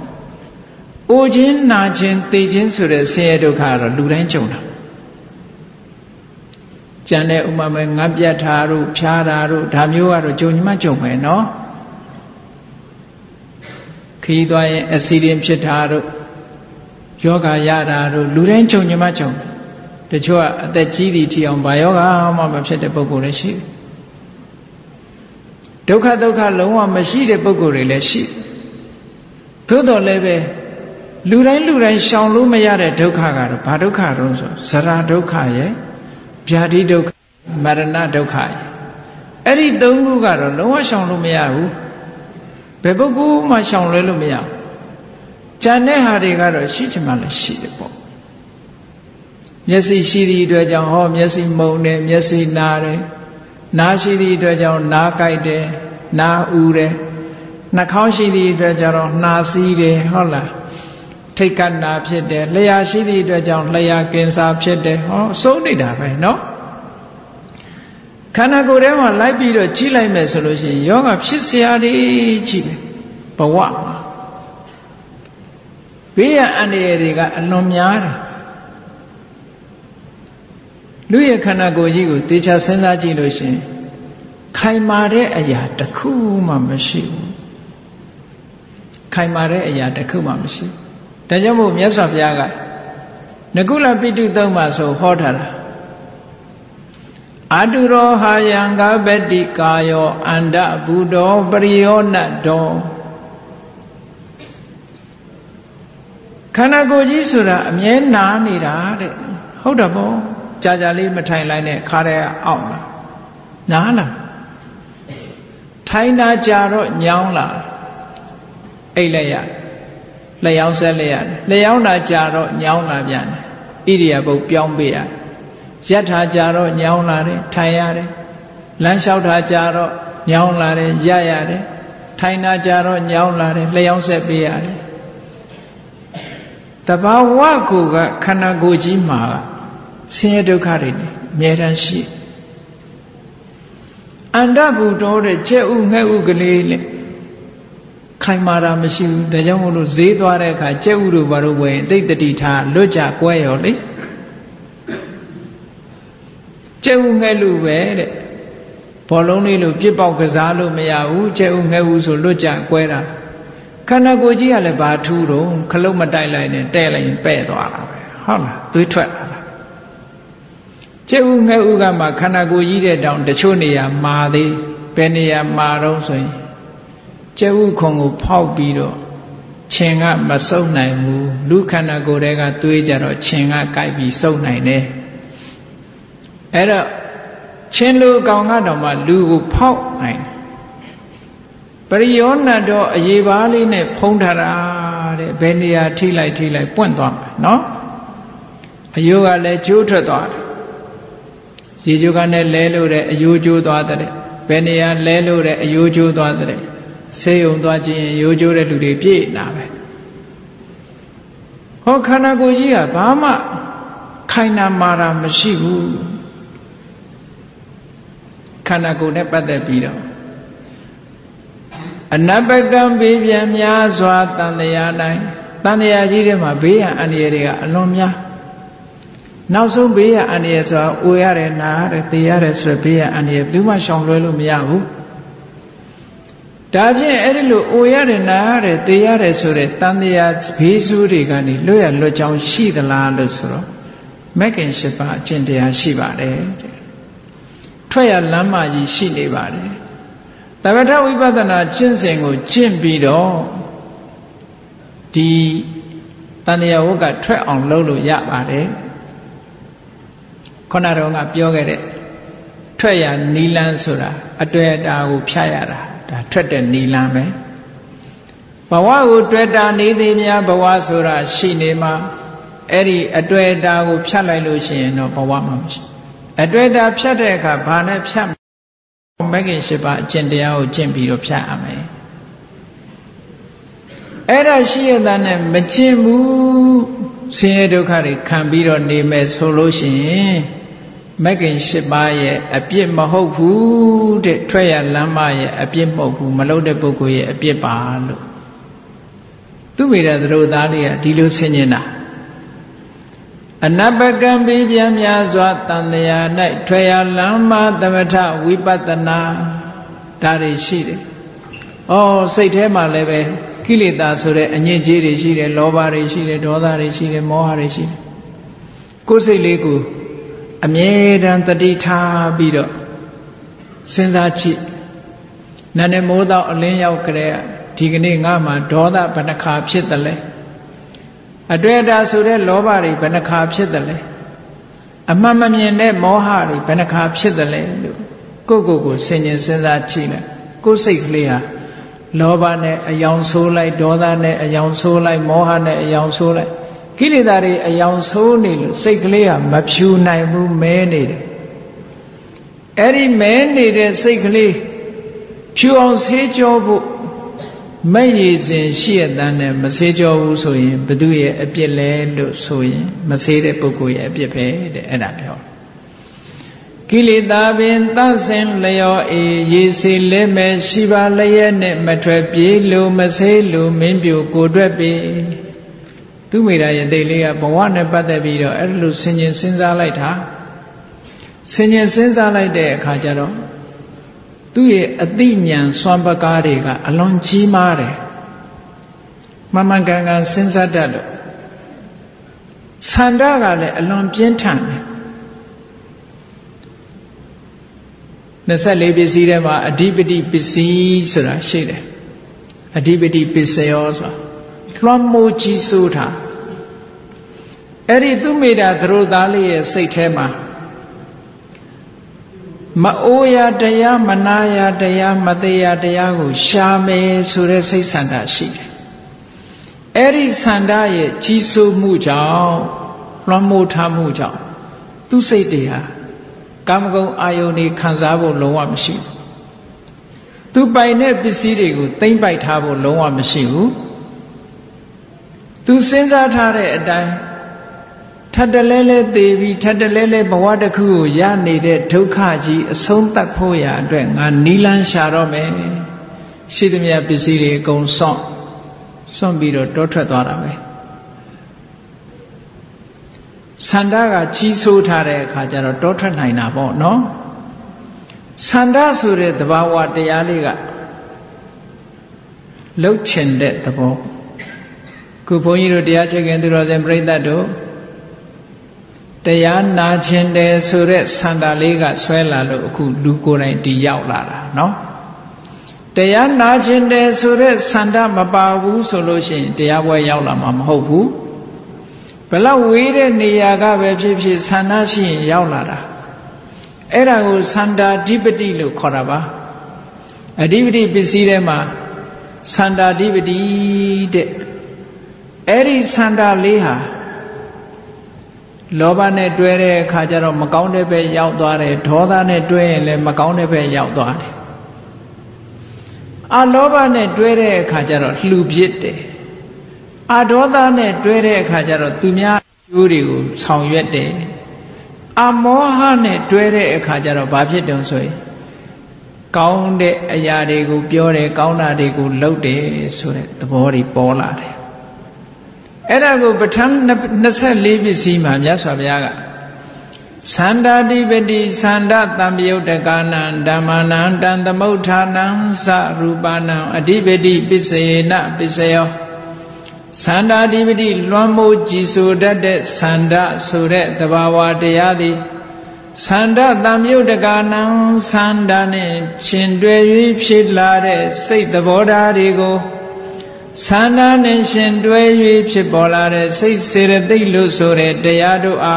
အိုခြင်းနာခြင်းသေခြင်းဆိုတဲ့ဆင်းရဲဒုက္ခကတော့လူတိုင်းကြုံတာကြံတဲ့ဥမာမဲ့ငါပြတ်ထားတို့ဖြားတာတို့ဒါမျိုးကတော့ကြုံညီမကြုံပဲနော်ခီးသွားရင်အစီရင်ဖြစ်တာတို့ယောဂရတာတို့လူတိုင်းကြုံညီမကြုံတချို့ကအသက်ကြီးသည့်ထီအောင်ဘာယောဂမှမဖြစ်တဲ့ပုဂ္ဂိုလ်လည်းရှိဒုက္ခဒုက္ခလုံးဝမရှိတဲ့ပုဂ္ဂိုလ်တွေလည်းရှိသို့တော်လည်းပဲလူတိုင်းလူတိုင်းရှောင်လို့မရတဲ့ဒုက္ခကတော့ဘာဒုက္ခတုံးဆိုဇရာဒုက္ခရဲ့ဗျာဒိဒုက္ခမရဏဒုက္ခရဲ့အဲ့ဒီသုံးခုကတော့လုံးဝရှောင်လို့မရဘူးဘယ်ပုဂ္ဂိုလ်မှရှောင်လွဲလို့မရဘူးဉာဏ်နဲ့ဟာတွေကတော့ရှိချင်မှလည်းရှိတယ်ပေါ့မျက်စိရှိသည့်အတွက်ကြောင့်ဟောမျက်စိမုံတယ်မျက်စိနာတယ်နားရှိသည့်အတွက်ကြောင့်နားကြိုက်တယ်နားဥတယ်နှာခေါင်းရှိသည့်အတွက်ကြောင့်နှာစီးတယ်ဟုတ်လားထိတ်ကနာဖြစ်တယ်လျှာရှိသည့်အတွက်ကြောင့်လျှာကင်စာဖြစ်တယ်ဟောစိုးနေတာပဲနော်ခန္ဓာကိုယ်ထဲမှာလိုက်ပြီးတော့ကြီးလိုက်မယ်ဆိုလို့ရှိရင်ယောဂဖြစ်စရာတွေကြီးပဲဘဝမှာဘေးရန်အန္တရာယ်တွေကအလွန်များတယ်လူရဲ့ခန္ဓာကိုယ်ကြီးကိုတေချာစဉ်းစားကြည့်လို့ရှိရင်ခိုင်မာတဲ့အရာတစ်ခုမှမရှိဘူးခိုင်မာတဲ့အရာတစ်ခုမှမရှိဘူးဒါကြောင့်မို့မြတ်စွာဘုရားကနကုလပိတုသုံးပါဆိုဟောထားတာအတုရောဟာယံကပတိကာယောအန္တဗုဒ္ဓောပရိယောနတောခန္ဓာကိုယ်ကြီးဆိုတာအမြဲနာနေတာတဲ့ဟုတ်တယ်ပေါ့ကြာကြာလေးမထိုင်လိုက်နဲ့ခါတဲ့အောင်လားနားလားထိုင်တာကြာတော့ညောင်းလားအိတ်လိုက်ရလျှောင်းဆက်လိုက်ရလျှောင်းတာကြာတော့ညောင်းလာပြန်ဣရိယာပုတ်ပြောင်းပေးရရပ်ထားကြတော့ညောင်းလာတယ်ထိုင်ရတယ်လမ်းလျှောက်ထားကြတော့ညောင်းလာတယ်ရရတယ်ထိုင်ထားကြတော့ညောင်းလာတယ်လျှောင်းဆက်ပေးရတယ်တဘာဝကိုကခန္ဓာကိုယ်ကြီးမှာဆင်းရဲဒုက္ခတွေနေအများတန်းရှိအန္တဘူတော်တဲ့ကျက်ဥငှက်ဥကလေးနဲ့ခိုင်မာတာမရှိဘူးဒါကြောင့်မို့လို့ဈေးသွားတဲ့အခါကျက်ဥတို့ဘာလို့ဝယ်သိတ္တိထားလွတ်ကြကွဲရောလေကျဲဥငှဲ့လို့ပဲတဲ့ဘောလုံးလေးလို့ပြစ်ပေါက်ကစားလို့မရဘူးကျဲဥငှဲ့ဘူးဆိုလွတ်ကြကွဲတာခန္ဓာကိုယ်ကြီးကလည်းဘာထူးတော့ခလုတ်မတိုက်လိုက်နဲ့တဲ့လိုက်ရင်ပဲ့သွားတာပဲဟုတ်လားသွေးထွက်လာတာကျဲဥငှဲ့ဦးကမှခန္ဓာကိုယ်ကြီးတဲ့တောင်တချို့နေရာမာသေးဘယ်နေရာမာတော့ဆိုရင်ကျဲဥခုံကိုဖောက်ပြီးတော့ခြင်ကမစုပ်နိုင်ဘူးလူခန္ဓာကိုယ်တွေကသွေးကြတော့ခြင်ကကိုက်ပြီးစုပ်နိုင်တယ်အဲ့တော့ချင်းလူကောင်ကတော့မှလူကိုဖောက်နိုင်ပရိယောဏတော့အရေးပါလေးနဲ့ဖုံးထားတာတဲ့ဘယ်နေရာထိလိုက်ထိလိုက်ပွင့်သွားမှာနော်အယိုးကလည်းကျိုးထွက်သွားတယ်ရေကျိုးကလည်းလဲလို့တဲ့အယိုးကျိုးသွားတဲ့ဘယ်နေရာလဲလို့တဲ့အယိုးကျိုးသွားတဲ့ဆေးရုံသွားခြင်းရိုးကျိုးတဲ့လူတွေပြည့်လာပဲဟောခန္ဓာကိုယ်ကြီးကဘာမှခိုင်နာမာတာမရှိဘူးခန္ဓာကိုယ်နဲ့ပတ်သက်ပြီးတော့အနပကံဘေးပြန်များစွာတန်တရားတိုင်းတန်တရားကြီးထဲမှာဘေးရန်အန္တရာယ်တွေကအလွန်များနောက်ဆုံးဘေးရန်အန္တရာယ်ဆိုတာအိုရတယ်နာရတယ်သေရတယ်ဆိုဘေးရန်အန္တရာယ်ဘယ်သူမှရှောင်လွှဲလို့မရဘူးဒါဖြင့်အဲ့ဒီလိုအိုရတယ်နာရတယ်သေရတယ်ဆိုတဲ့တန်တရားဘေးဆိုးတွေကနေလွတ်ရလွတ်ကြောင်းရှိသလားလို့ဆိုတော့မဂ်ကင်ရှစ်ပါးအကျင့်တရားရှိပါတယ်ထွက်ရလမ်းမကြီးရှိနေပါတယ်တပဋ္ဌဝိပဿနာကျင့်စဉ်ကိုကျင့်ပြီးတော့ဒီတဏှာဝကထွက်အောင်လုပ်လို့ရပါတယ်ခုနတော့ကပြောခဲ့တဲ့ထွက်ရနီလန်းဆိုတာအတွေ့အတာကိုဖြတ်ရတာဒါထွက်တဲ့နီလန်းပဲဘဝကိုတွေ့တာနေသည်များဘဝဆိုတာရှိနေမှာ Eri adwe dagu psalai lusi no pawamam si. Adwe dagu psalai ka bana psalai magi sipa cendiau cembiro psalai. Era siada ne mencimu siedu kari kambiro ni mesolusi. Magi sipa ye apie mahovu de tuaya lama ye apie mahovu malau de buku ye apie balu. Tu mira dulu dalia dilu senyena. Anabagam bibiam ya swatandaya nai twaya lama tamatha wipatana dari shire. Oh saithe ma lebe kilita sore anyeje re shire, loba re shire, dodha re shire, moha re shire. Ko sait le ko amyedan tati tha pi do sinsa chi. Nane mo taw alin yauk kare di kane nga ma dodha bana kha phit ta le. Adweda sura lobari bana kha phit dale amma ma myin ne moha ri bana kha phit dale lu ko ko ko sinyin sinsa chi la ko sait kle ha loba ne ayaung so lai dodha ne ayaung so lai moha ne ayaung so lai kilita ri ayaung so ni lu sait kle ha ma phyu nai mu me ni de eri me ni de sait kle phyu aung se jaw bu Mei zin shie dan ne mase jawu so yin bedu ye apit le lo so yin mase de pukku ye apit phe de eda phyo kilita bin ta sin layo e ye se le me shi ba la ye ne ma thwe pye lo mase lo min pyu ko twet pe tu mira ye dei le ga bawa ne pat the pi do a lo sin chin sin sa lai tha sin chin sin sa lai de akha ja do Tuye adinyan swambakari ka alonji mare, mamangangan senza dalo, sandaga le alonjien tane, nasa lebe sire ma adibedi pisi sura shire, adibedi piseyosa, lomo jisuta, eri tumida drudaliye saitema. Maoya daya, manaya daya, madaya daya go shame sura sai sanda shi. Eri sanda ye jisu mu jao, lwammo tha mu jao. Tu sait de ha kamagon ayon ni khan sa bo long wa ma shi. Tu pai ne pisi de go tain pai tha bo long wa ma shi hu. Tu sin sa tha de atai Thadalele devi thadalele bawa takku ya ne de dhukha ji asong tat pho ya atwet nga nilan sha ro me shi thamiya pisi ri akon song song pi do taw thwet twa da be sanda ga chi so tha de akha ja do taw thwet nai na paw no sanda so de tabawa taya le ga lauk chin de tabaw ku bhon ji do taya chekin tu do sen praithat do Daya na jende sore sandalega swela lo ku duko nai di yauk la da no Daya na jende sore sanda ma pa bu so lo shin daya bwe yauk la ma ma hou bu Balaw we de niya ga be phit phit sanda shin yauk la da Ai da ko sanda adipati lo khaw da ba Adipati pisi de ma sanda adipati de Eri sanda le ha Loba ne twet de akha ja do ma kaung de phe yauk twa de dodha ne twet yin le ma kaung de phe yauk twa de A loba ne twet de akha ja do hlu phit de A dodha ne twet de akha ja do tu mya chyu ri ko saung yet de A moha ne twet de akha ja do ba phit tong so yin kaung de aya ri ko pyo de kaung da ri ko lauk de so de thabo ri paw la de Era go batam nasa lebi sima mya swabiaga sanda dibedi sanda tamyodakana damana dantamauthana sa rupana adibedi pisayena pisayo sanda dibedi lwammo jisu tatte sanda so de tabawa taya di sanda tamyodakana sanda ne chin twe ywi phit la de sait taboda de go Sana ne shin twe ywi phit paw la de sait serathai lo so de daya do a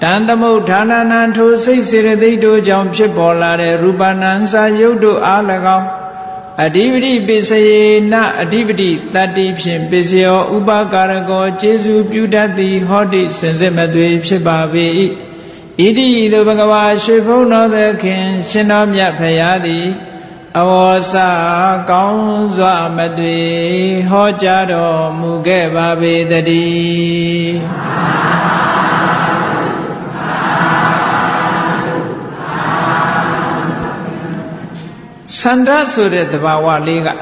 dantamauthana tho sait serathai do jaung phit paw la de rupanan sa yuk do a lakaung Adividi Bisaye na Adividi Tadipshin Bisyo Ubakarago Jesu Pyudati Hodi Sensemadwe Pshibavi Idi Idu Bhagava Shifo Nodhakin Shinomya Phayadi Avosa Kaunzwa Madwe Hojaro Muge Bhavedadi Sandra surat bawaliga,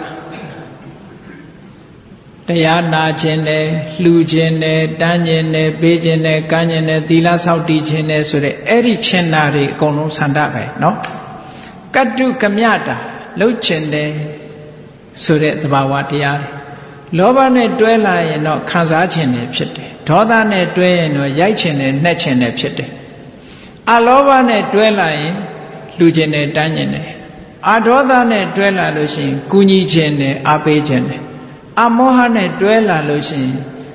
dayana jene, lu jene, dan jene, be jene, kan jene, dila saudi jene surat. Eri cenari kono sandra bay, no? Kadu kamiada, lu jene surat bawatiya. Lobane dua lain no kanza jene pshte, thodane dua no yai jene ne jene pshte. Alobane dua lain lu jene dan jene. Adoda ne dwela lo shin kunyi chen ne ape chen ne amoha ne dwela lo shin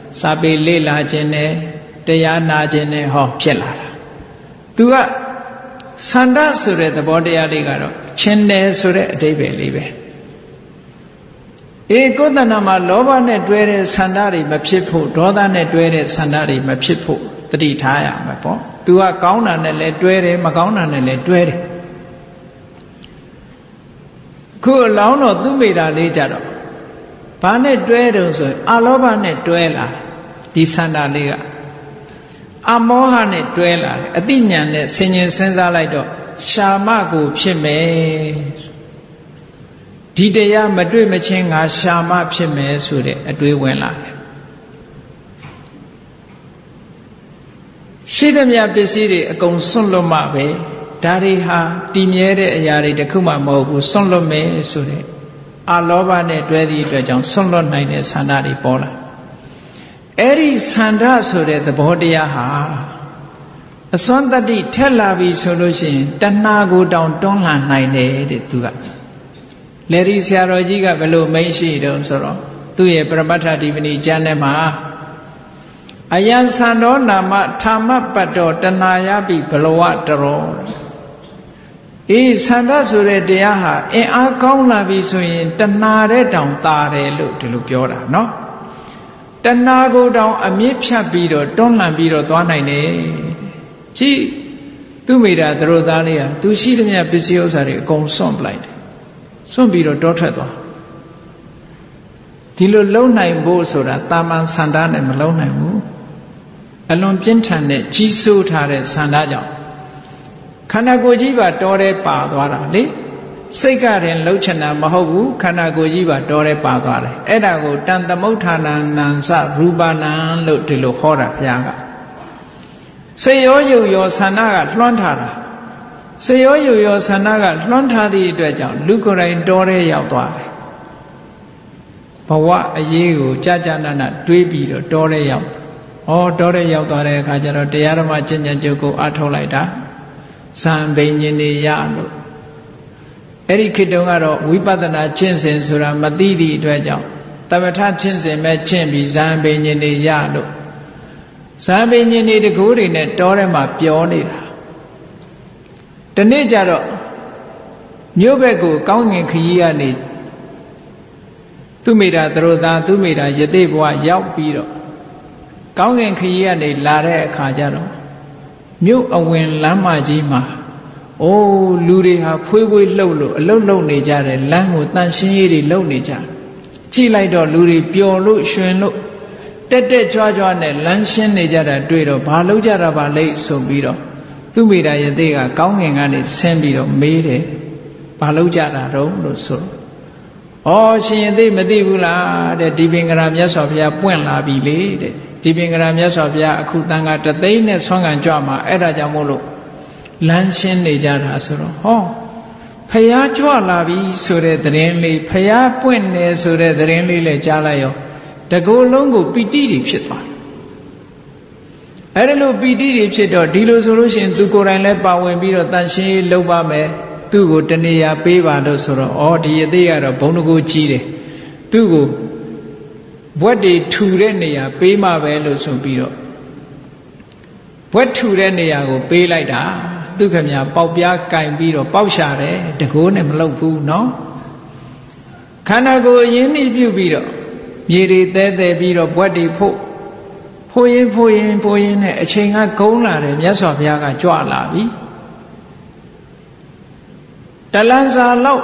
sabe le la chen ne daya na chen ne ho phit la ta tu ka sanda so de thabo daya le ka ro chen ne so de adaibe le be e kodana ma loba ne dwe de sanda ri ma phit pho doda ne dwe de sanda ri ma phit pho tati tha ya ma paw tu ka kaung na ne le dwe de ma kaung na ne le dwe de Ku laono tu mira le jaro, pane dwe doso, aloba ne dwe la, di sana lega, amoha ne dwe la, adinya ne senyen senza lai do, shama ku pshime, di deya madwe machenga shama pshime sure, adwe wen la. Shidamya besiri akong sunlo ma be. Dari ha timere ayari dekuma mahu sunlo me sure aloba ne dwedi dwejang sunlo nai ne sanari pola eri sandra sure thabodiya ha aswantati thelabi solo shin tanna ko taung ton la nai ne de tu ka leri sia ro ji ka belo main shi don so ro tu ye paramatha divini chan ne ma ayan sando nama thama patto tanayapi balawa taro E sandra sure dia ha e a kaung la bi so yin tanna de taung ta de lo di lo pyo da no tanna ko taung a myit phyat pi do ton lan pi do twa nai ne chi tu me da taro ta le ya tu shi de mya pisiy ussa de akong swon plai de swon pi do taw thwet twa di lo lou nai bo so da taman sandra ne ma lou nai bu a lon pyin than ne chi so tha de sandra jaw Khana gojiba dore pa dwara le, seikaren lauchana mahobu khana gojiba dore pa dwara. Eda go tantamutana nansa rubana lo dilo khora pyaga. Seyoyu yo sanaga lwantara. Seyoyu yo sanaga lwantadi atwet jaung lukorain dore yauk dwara. Bawa aye ko jajanana twei pi do dore yauk. Oh dore yauk dwara kha ja do tayarama chinjan chuk ko a thau lai da. Sambenyene ya lo. Eri khidong aro vipadana chinsen sura matidi atwet jaung tamatha chinsen mae chin pi sambenyene ya lo. Sambenyene taku ri ne tore ma pyo ni da. Tane ja ro myo baek ko kaung ngin khayi ya ni tu mira taro ta tu mira yate bwa yauk pi do kaung ngin khayi ya ni la de akha ja do Myo awen lama ji ma, oh lure ha phui phui lau lo, lau lau ne ja de lang ho tan shin yi de lau ne ja. Chi lai do lure pyo lo, shwen lo, tet tet chwa chwa ne lang shin ne ja da twei do ba lau ja da ba lai so pi do. Tu me da yate ka kaung ngin ga ni sin pi do me de ba lau ja da dong lo so. Oh shin yate ma ti bu la de di pingara myat swa phaya pwint la pi le de. Di pingara myat swa phaya akhu tanga tatain ne swangkan jwa ma eta jaung mo lo lan shin ne ja da so ro ho phaya jwa la bi so de tarin le phaya pwint ne so de tarin le le ja la yo takou long ko piti ri phit twa ade lo piti ri phit do di lo so lo shin tu ko rain le pa win pi do tan shin yi lou ba mae tu ko taneya pe ba lo so ro oh di yate ya do bong ko ji de tu ko Buat di thure niya pema belu sumpiro. Buat thure niya go pelai dah. Tu kami apa biak kain biro, pau syare, dekone melaupu, no. Karena kau ini juga, jadi tidak bisa buat dipo. Poin, poin, poin. Cengah kau lah, biasa biasa jual lagi. Dalam salau,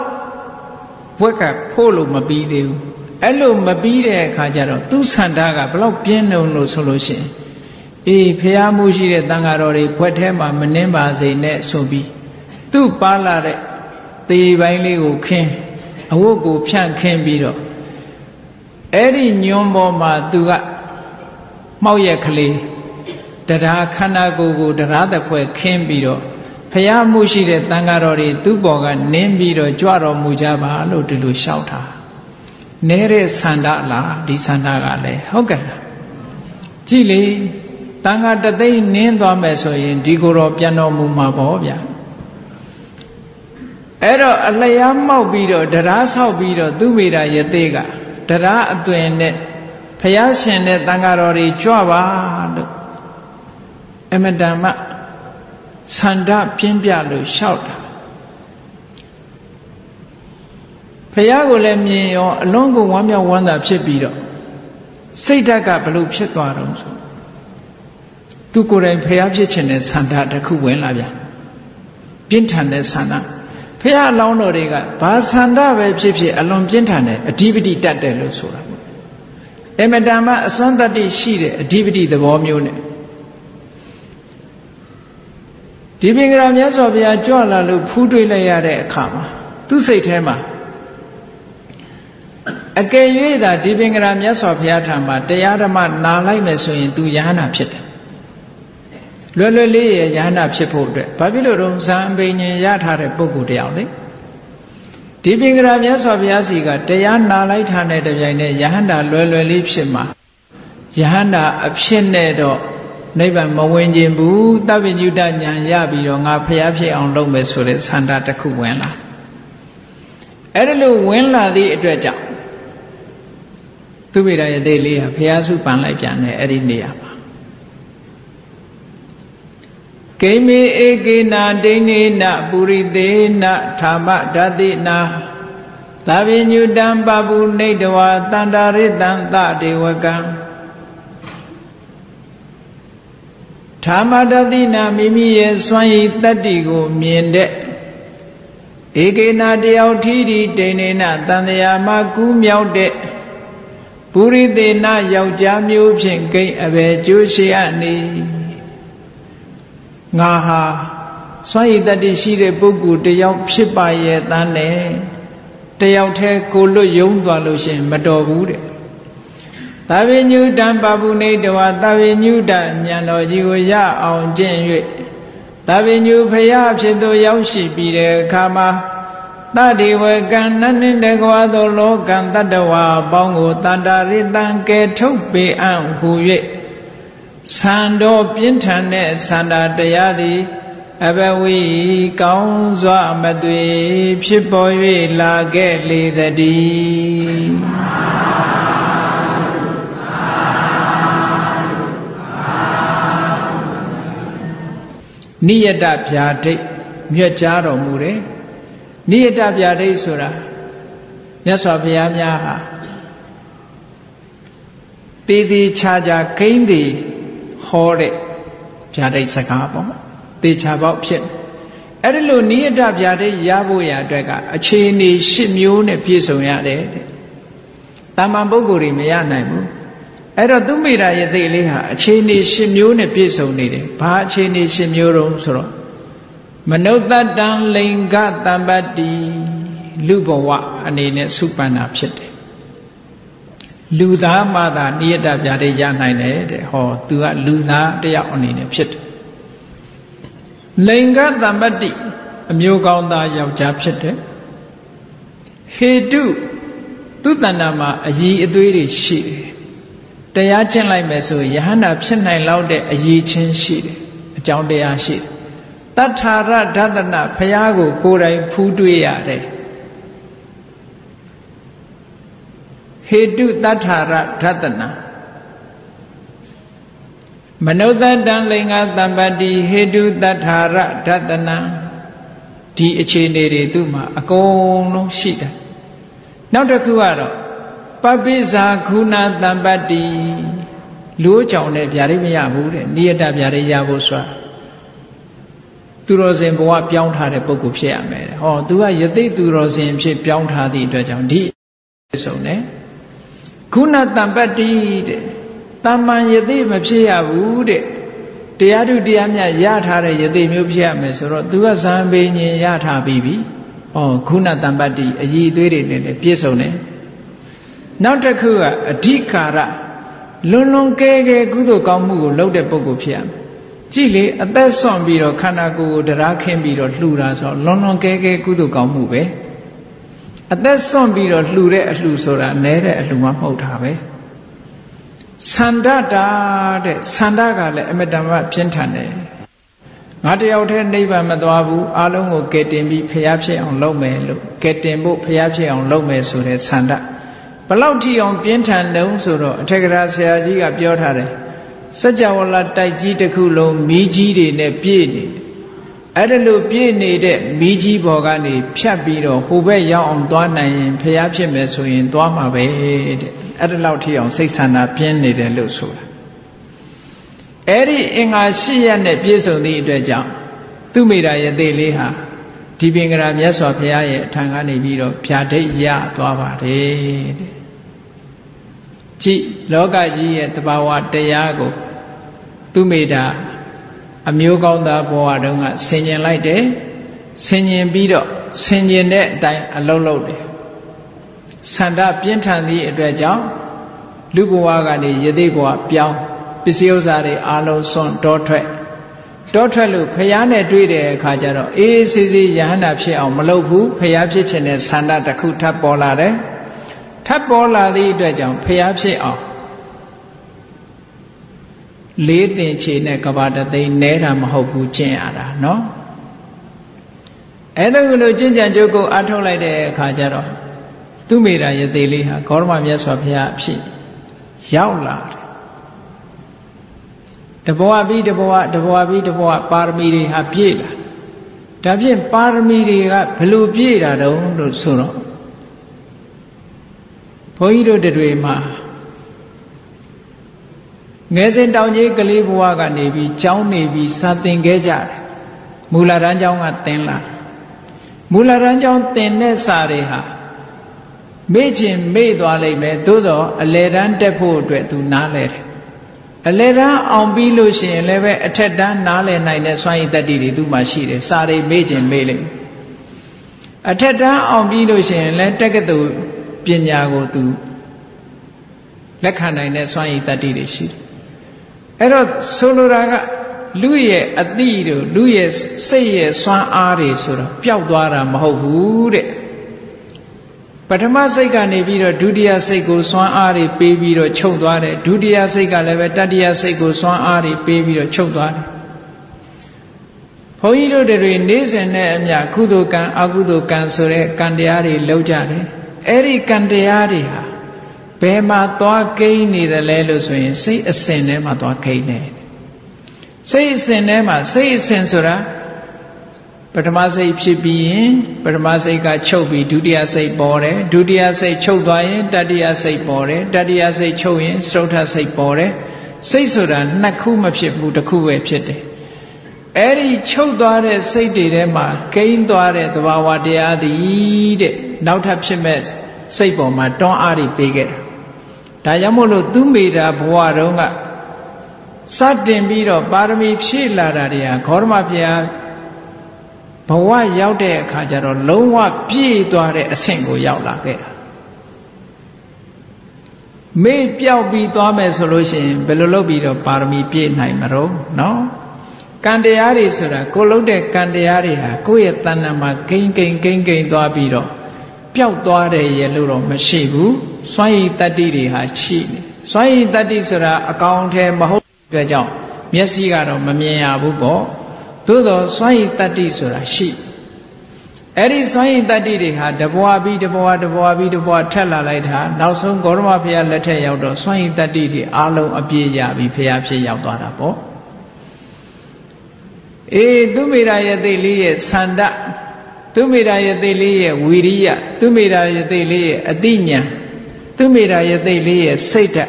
bukan polu mabideu. Elu mabideu kajar. Tu sandaga pelau pianu no solusi. I piamu sih tangarori buat hema menemba zine sobi. Tu palar tiwali uken. Aku gupian kembiro. Eri nyombo maduga mau ya kali. Darah kanak aku darah dapat kembiro. Paya musir tangarori tu bogan nembiro juara mujabah lo dulu shouta. Nere sandala di sandagale. Hogerlah. Cili tangar tadi nendwa mesoyen di goropiano mumabobya. Ero alayam mau biro, darah sah biro, tu bira yatega, darah tu ene, payasen ene tangarori cuawa, emedama sanda piampialu shouta, payagulemi yo longu wamya wanda pshebiro, sejaga perlu pshetoarong so, tu kurang payabshechene sanda dakuwen labya, pinchane sana. Pihak lawan orang bahasa anda website alam jenthane D V D tadi lalu sura. Emadama sonda di sini D V D itu bawamnya. Di bingkramnya soalnya jual lalu putih layar ekam. Tu seitema. Akhirnya dah di bingkramnya soalnya thama tiada mana nalai mesuin tu yang nak cipta. Lalu leh yang nak sepuluh, pabilo rumah sampai yang ada buku dia ni. Di pinggirnya soalnya sih kat yang nalai thane terjadi yang dah lalu leh semua, yang dah absen itu, ni pun mungkin bu tapi juga yang ya biro ngapa ya sih orang bersurat sanda terkuat lah. Ada lu wena di itu aja. Tu beraya deli apa supan lagi ane ada ni apa. Kami egina dini na puride na thama dadi na tapi nyudam babu neidwa tandari tanda dewakam thama dadi na mimi yeswai tadi go miende egina diauthiri dini na tandayama kumyaude puride na yaujamyu phin kai abe joshiani ngaha, soalnya tadi sih rebuku tiap sepaya tanah, tiap teh kolo yang dua lusi madobur. Tapi nyudan babu ni dewa, tapi nyudan nyano jiwa ya anjenwe, tapi nyupaya sedo yang si bire kama, tadi wakan nani dewa dolo kan tadawa bangu tadari tangke tupe anghuye. Sando pinchane sanda dayadi abawi kaun zwa madwi pshipoywe lage lidadi. Niyata piyate myajaro mure. Niyata piyate isura. Nyaswa piyamyaha. Titi chaja kendi. Hore, jadi sekarang, tiada option. Ada lu ni ada jadi ya boleh juga. Aceh ni semua ni biasanya ada. Taman Bogor ni ada ni. Ada tu mira yang dilihat. Aceh ni semua ni biasanya ada. Bah Aceh ni semua orang suruh. Menuda dan lingga tambah di lubawa ni ni super option. Luda mada ni ada jadi yang lain eh, ho tua luda dia orang ini betul. Lengkap tambah di, mukau dah jauh jauh betul. Hidup tu tanama aji itu iri sih. Tiada jenai mesu, yang apa jenai lau de aji chen sih, jauh de asih. Tadhara dadana payago korai pudu ya de. Hidup tadhara dhatana. Menudah dan lengah tambah di hidup tadhara dhatana. Di echenere itu mah. Aku nong sida. Nau terkuaro, papi sakuna tambadi, lu caune biari menyabure, dia dah biari jagoswa. Turosen bawa piang thare pokup siamere. Oh, tuah yaitu turosen si piang thari itu jadi. Soalnya, guna tambadi, taman yaitu menyabure. Dia tu diamnya ya thare yaitu menyabure. Soalnya tuah sampai ni ya thabibi. Oh, guna tambadi, aji itu ini biasa ni. Nampak juga dikara, lulung keke kudu kamu lau depoku piam. Jadi, atas sambil kanak aku derakem bila lura so, lulung keke kudu kamu be. Atas sambil lure lure sora nere luma mau tahu. Sanda dah, sanda kali, emedam piantane. Ngadi yaudhen niba madwabu alungu ketembi phayapse on lome lo ketembu phayapse on lome sore sanda balau thi on pinthan lou so ro athakara saya ji ga pyo tha de sajjawala tai ji takku long mi ji de ne pye ni aida lo pye ni de mi ji bo ga ni phyat pi ro ho bae yaw on twa nai yin phayap phit me so yin twa ma bae de aida lau thi on sait sanda pyin ni de lo so Eri ingat siapa yang biasa di dalam tu mira yang dilihat di pinggiran biasa pelajar tangan ini biro pelajar ia tua barai. Si lokaji yang terbawa dia aku tu mira ambil kau dah bawa dengan senjata lain, senjata biro senjata dan lalu lalu. Sanda pintang di dalam lugu agan ini jadi buat piang. Pisiusari alasan doa, doa lu payahnya dua deh kajar. Ini sih yang nabi amalobu payah sih cene sanda takut tak bola deh, tak bola di dua jam payah sih am. Lihatnya cene kepada di nera mahubu ciara, no? Ada guna cincang juga atau lain deh kajar. Tu mira ya dilihat korban ya swabya sih, yaulah. Dewa bi dewa dewa bi dewa parmiri habis lah. Tapi parmiri kan belum habis ada orang suruh. Poido dewi mah. Ngezen tahunnya kali buat kan nebi, jauh nebi sating kejar. Mula ranjau ngaten lah. Mula ranjau tenne sareha. Macam macam alai macam tu do aliran tepu tu naler. Alera ambil lusi, lewe terdan nale naine suami tadi di tu masih re, sari mejen meling. Terdan ambil lusi, le tak tu penjago tu, lekhan naine suami tadi re sih. Erot soluraga luye adiru luye seye suan are sura, piau dwara mahuhure. Pertama sega nebiro dudia sego suan ari pebiro cewdare dudia sega lewat dudia sego suan ari pebiro cewdare. Pohiro dewi nezene emnya kudukan agudukan sore kandiari lewjare eri kandiari ha. Pema tua kei ni dalelu soin si esene ma tua kei ne. Si esene ma si esensora. Pertama saya ipsi biin, pertama saya kacau bi, dunia saya boleh, dunia saya cau doain, dunia saya boleh, dunia saya cauin, serta saya boleh. Saya suran nak ku macam muda ku website. Eri cau doare saya diri mah, kain doare doa wadia diide, nautab semes saya boleh don ari pegi. Tanya mulu tu mira buat orang, saden mira barmi ipsi lara dia, korma dia. Bawa yau deh kajaran lawa pi tuare asinggu yau lagi. Me piau pi tuame solusi belolo biro parmi pi nai mero, no? Kandiari sura, kalau deh kandiari ha, kuya tanama keng keng keng keng tua biro, piau tuare yeluro mesibu, soai tadi dihaci, soai tadi sura account he mahu kejau, miasi karo memiya bubo. Tudo suami tadi surasi. Eri suami tadi dia dewa bi dewa dewa bi dewa terlalai dah. Nausung korma pihak leteh yaudah suami tadi dia alam abiyah bi pihak si yaudah apa? Eh, tu mira ya dilihat sanda Tumirayatiliya wiriya, tumirayatiliya adinya, tumirayatiliya seda.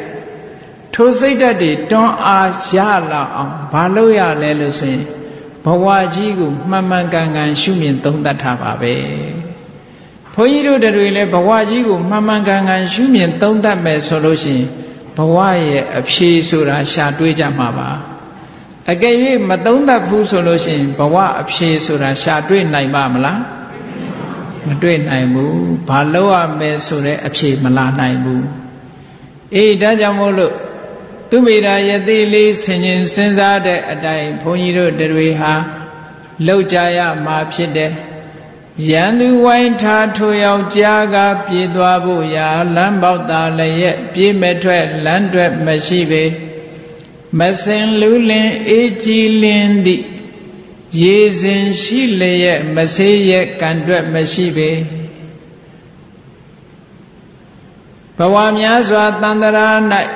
Tuh seda di don ajala baluya lelu sini. Bahwa jigu memangkangan sumin tuh tak tapabe. Poiru dari le bahwa jigu memangkangan sumin tuh tak mesolusi. Bahwa ya absi surah satu jamaba. Agai matang tak busolusi. Bahwa absi surah satu naik malah. Maduin aibu, balau ame sore absi malah aibu. Eh dah jamulu, tu mira yadi li senjin senja de adai punyiru derwiha, laujaya maafsi de. Yandu wain thatu yau jaga pi dua buaya lambau daleye pi metwe landwe mesibe, mesen lulin ejilindi. Yezen sileye maseye kandwe masibe. Bahwa miaswa tandara naik.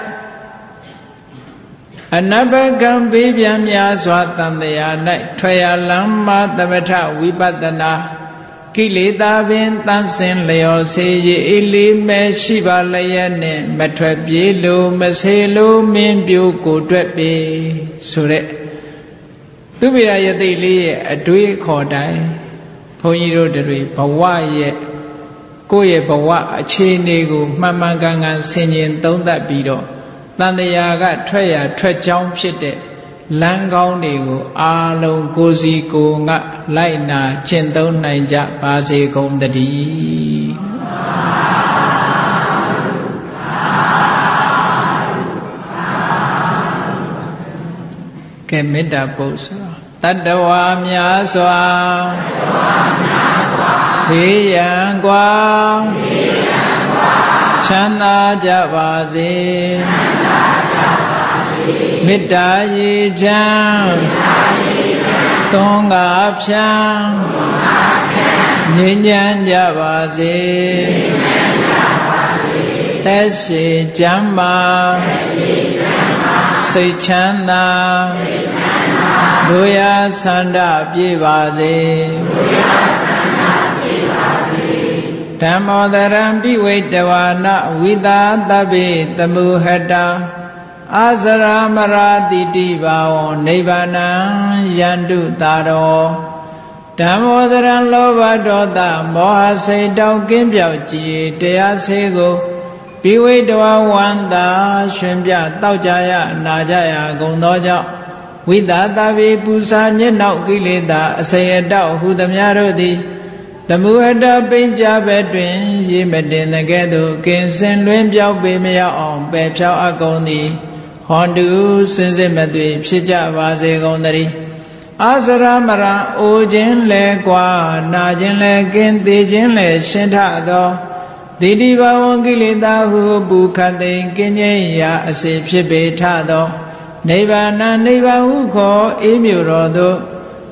Anabagam bibya miaswa tandaya naik. Twaya lama tabata wibadana. Kilita bintan sen leo seye ili mesiba layane. Matwebye lu maselu mimpyu kudwebye. Surek. Tu bila yaitu liye adui kodai, punyiru dari bawa ye, kuye bawa cini gu mama gangan senyen tong tak bido, tandanya kat cuya cucang pide, langkau ni gu alung kuzi gu ngak laina centong najak pasi kong tadi. Kemeda bosa. Tadawa miaswa Hiyang kwa Chanda javazi Midayi jang Tunga apsyang Nyinyang javazi Tesi jamba Sechanda Duya Sanda Bhivazi Dhammodharam Bhivedavana Vidhatabe Tamuhata Asaramaraditivao Nibbana Yandu Taro Dhammodharam Lovadodha Mohasedao Kimpyauji Teyasego Bhivedava Wanda Shrimpya Taujaya Najaya Gondoja Widhatavi pusa nyenau kilita sayadau hudamyarodi Tamuhada pinja between Yimedin agedu kinsen luempiao bimya on pepsao akondi Hondu sinzimadwi psija vase gondari Asaramara ujin le kwa najin le kinti jin le shintado Didiva wangilita hu bukate kinyaya asipsipitado Nibbana nibbahu ko imyurodu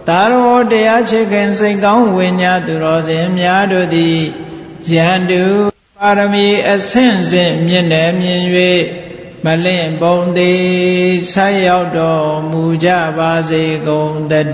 Taro deya chikin sikong winyaduro zimyadudi Yandu parami asinzim yinem yinwe Malin bondi sayaudo mujabazi gondadi.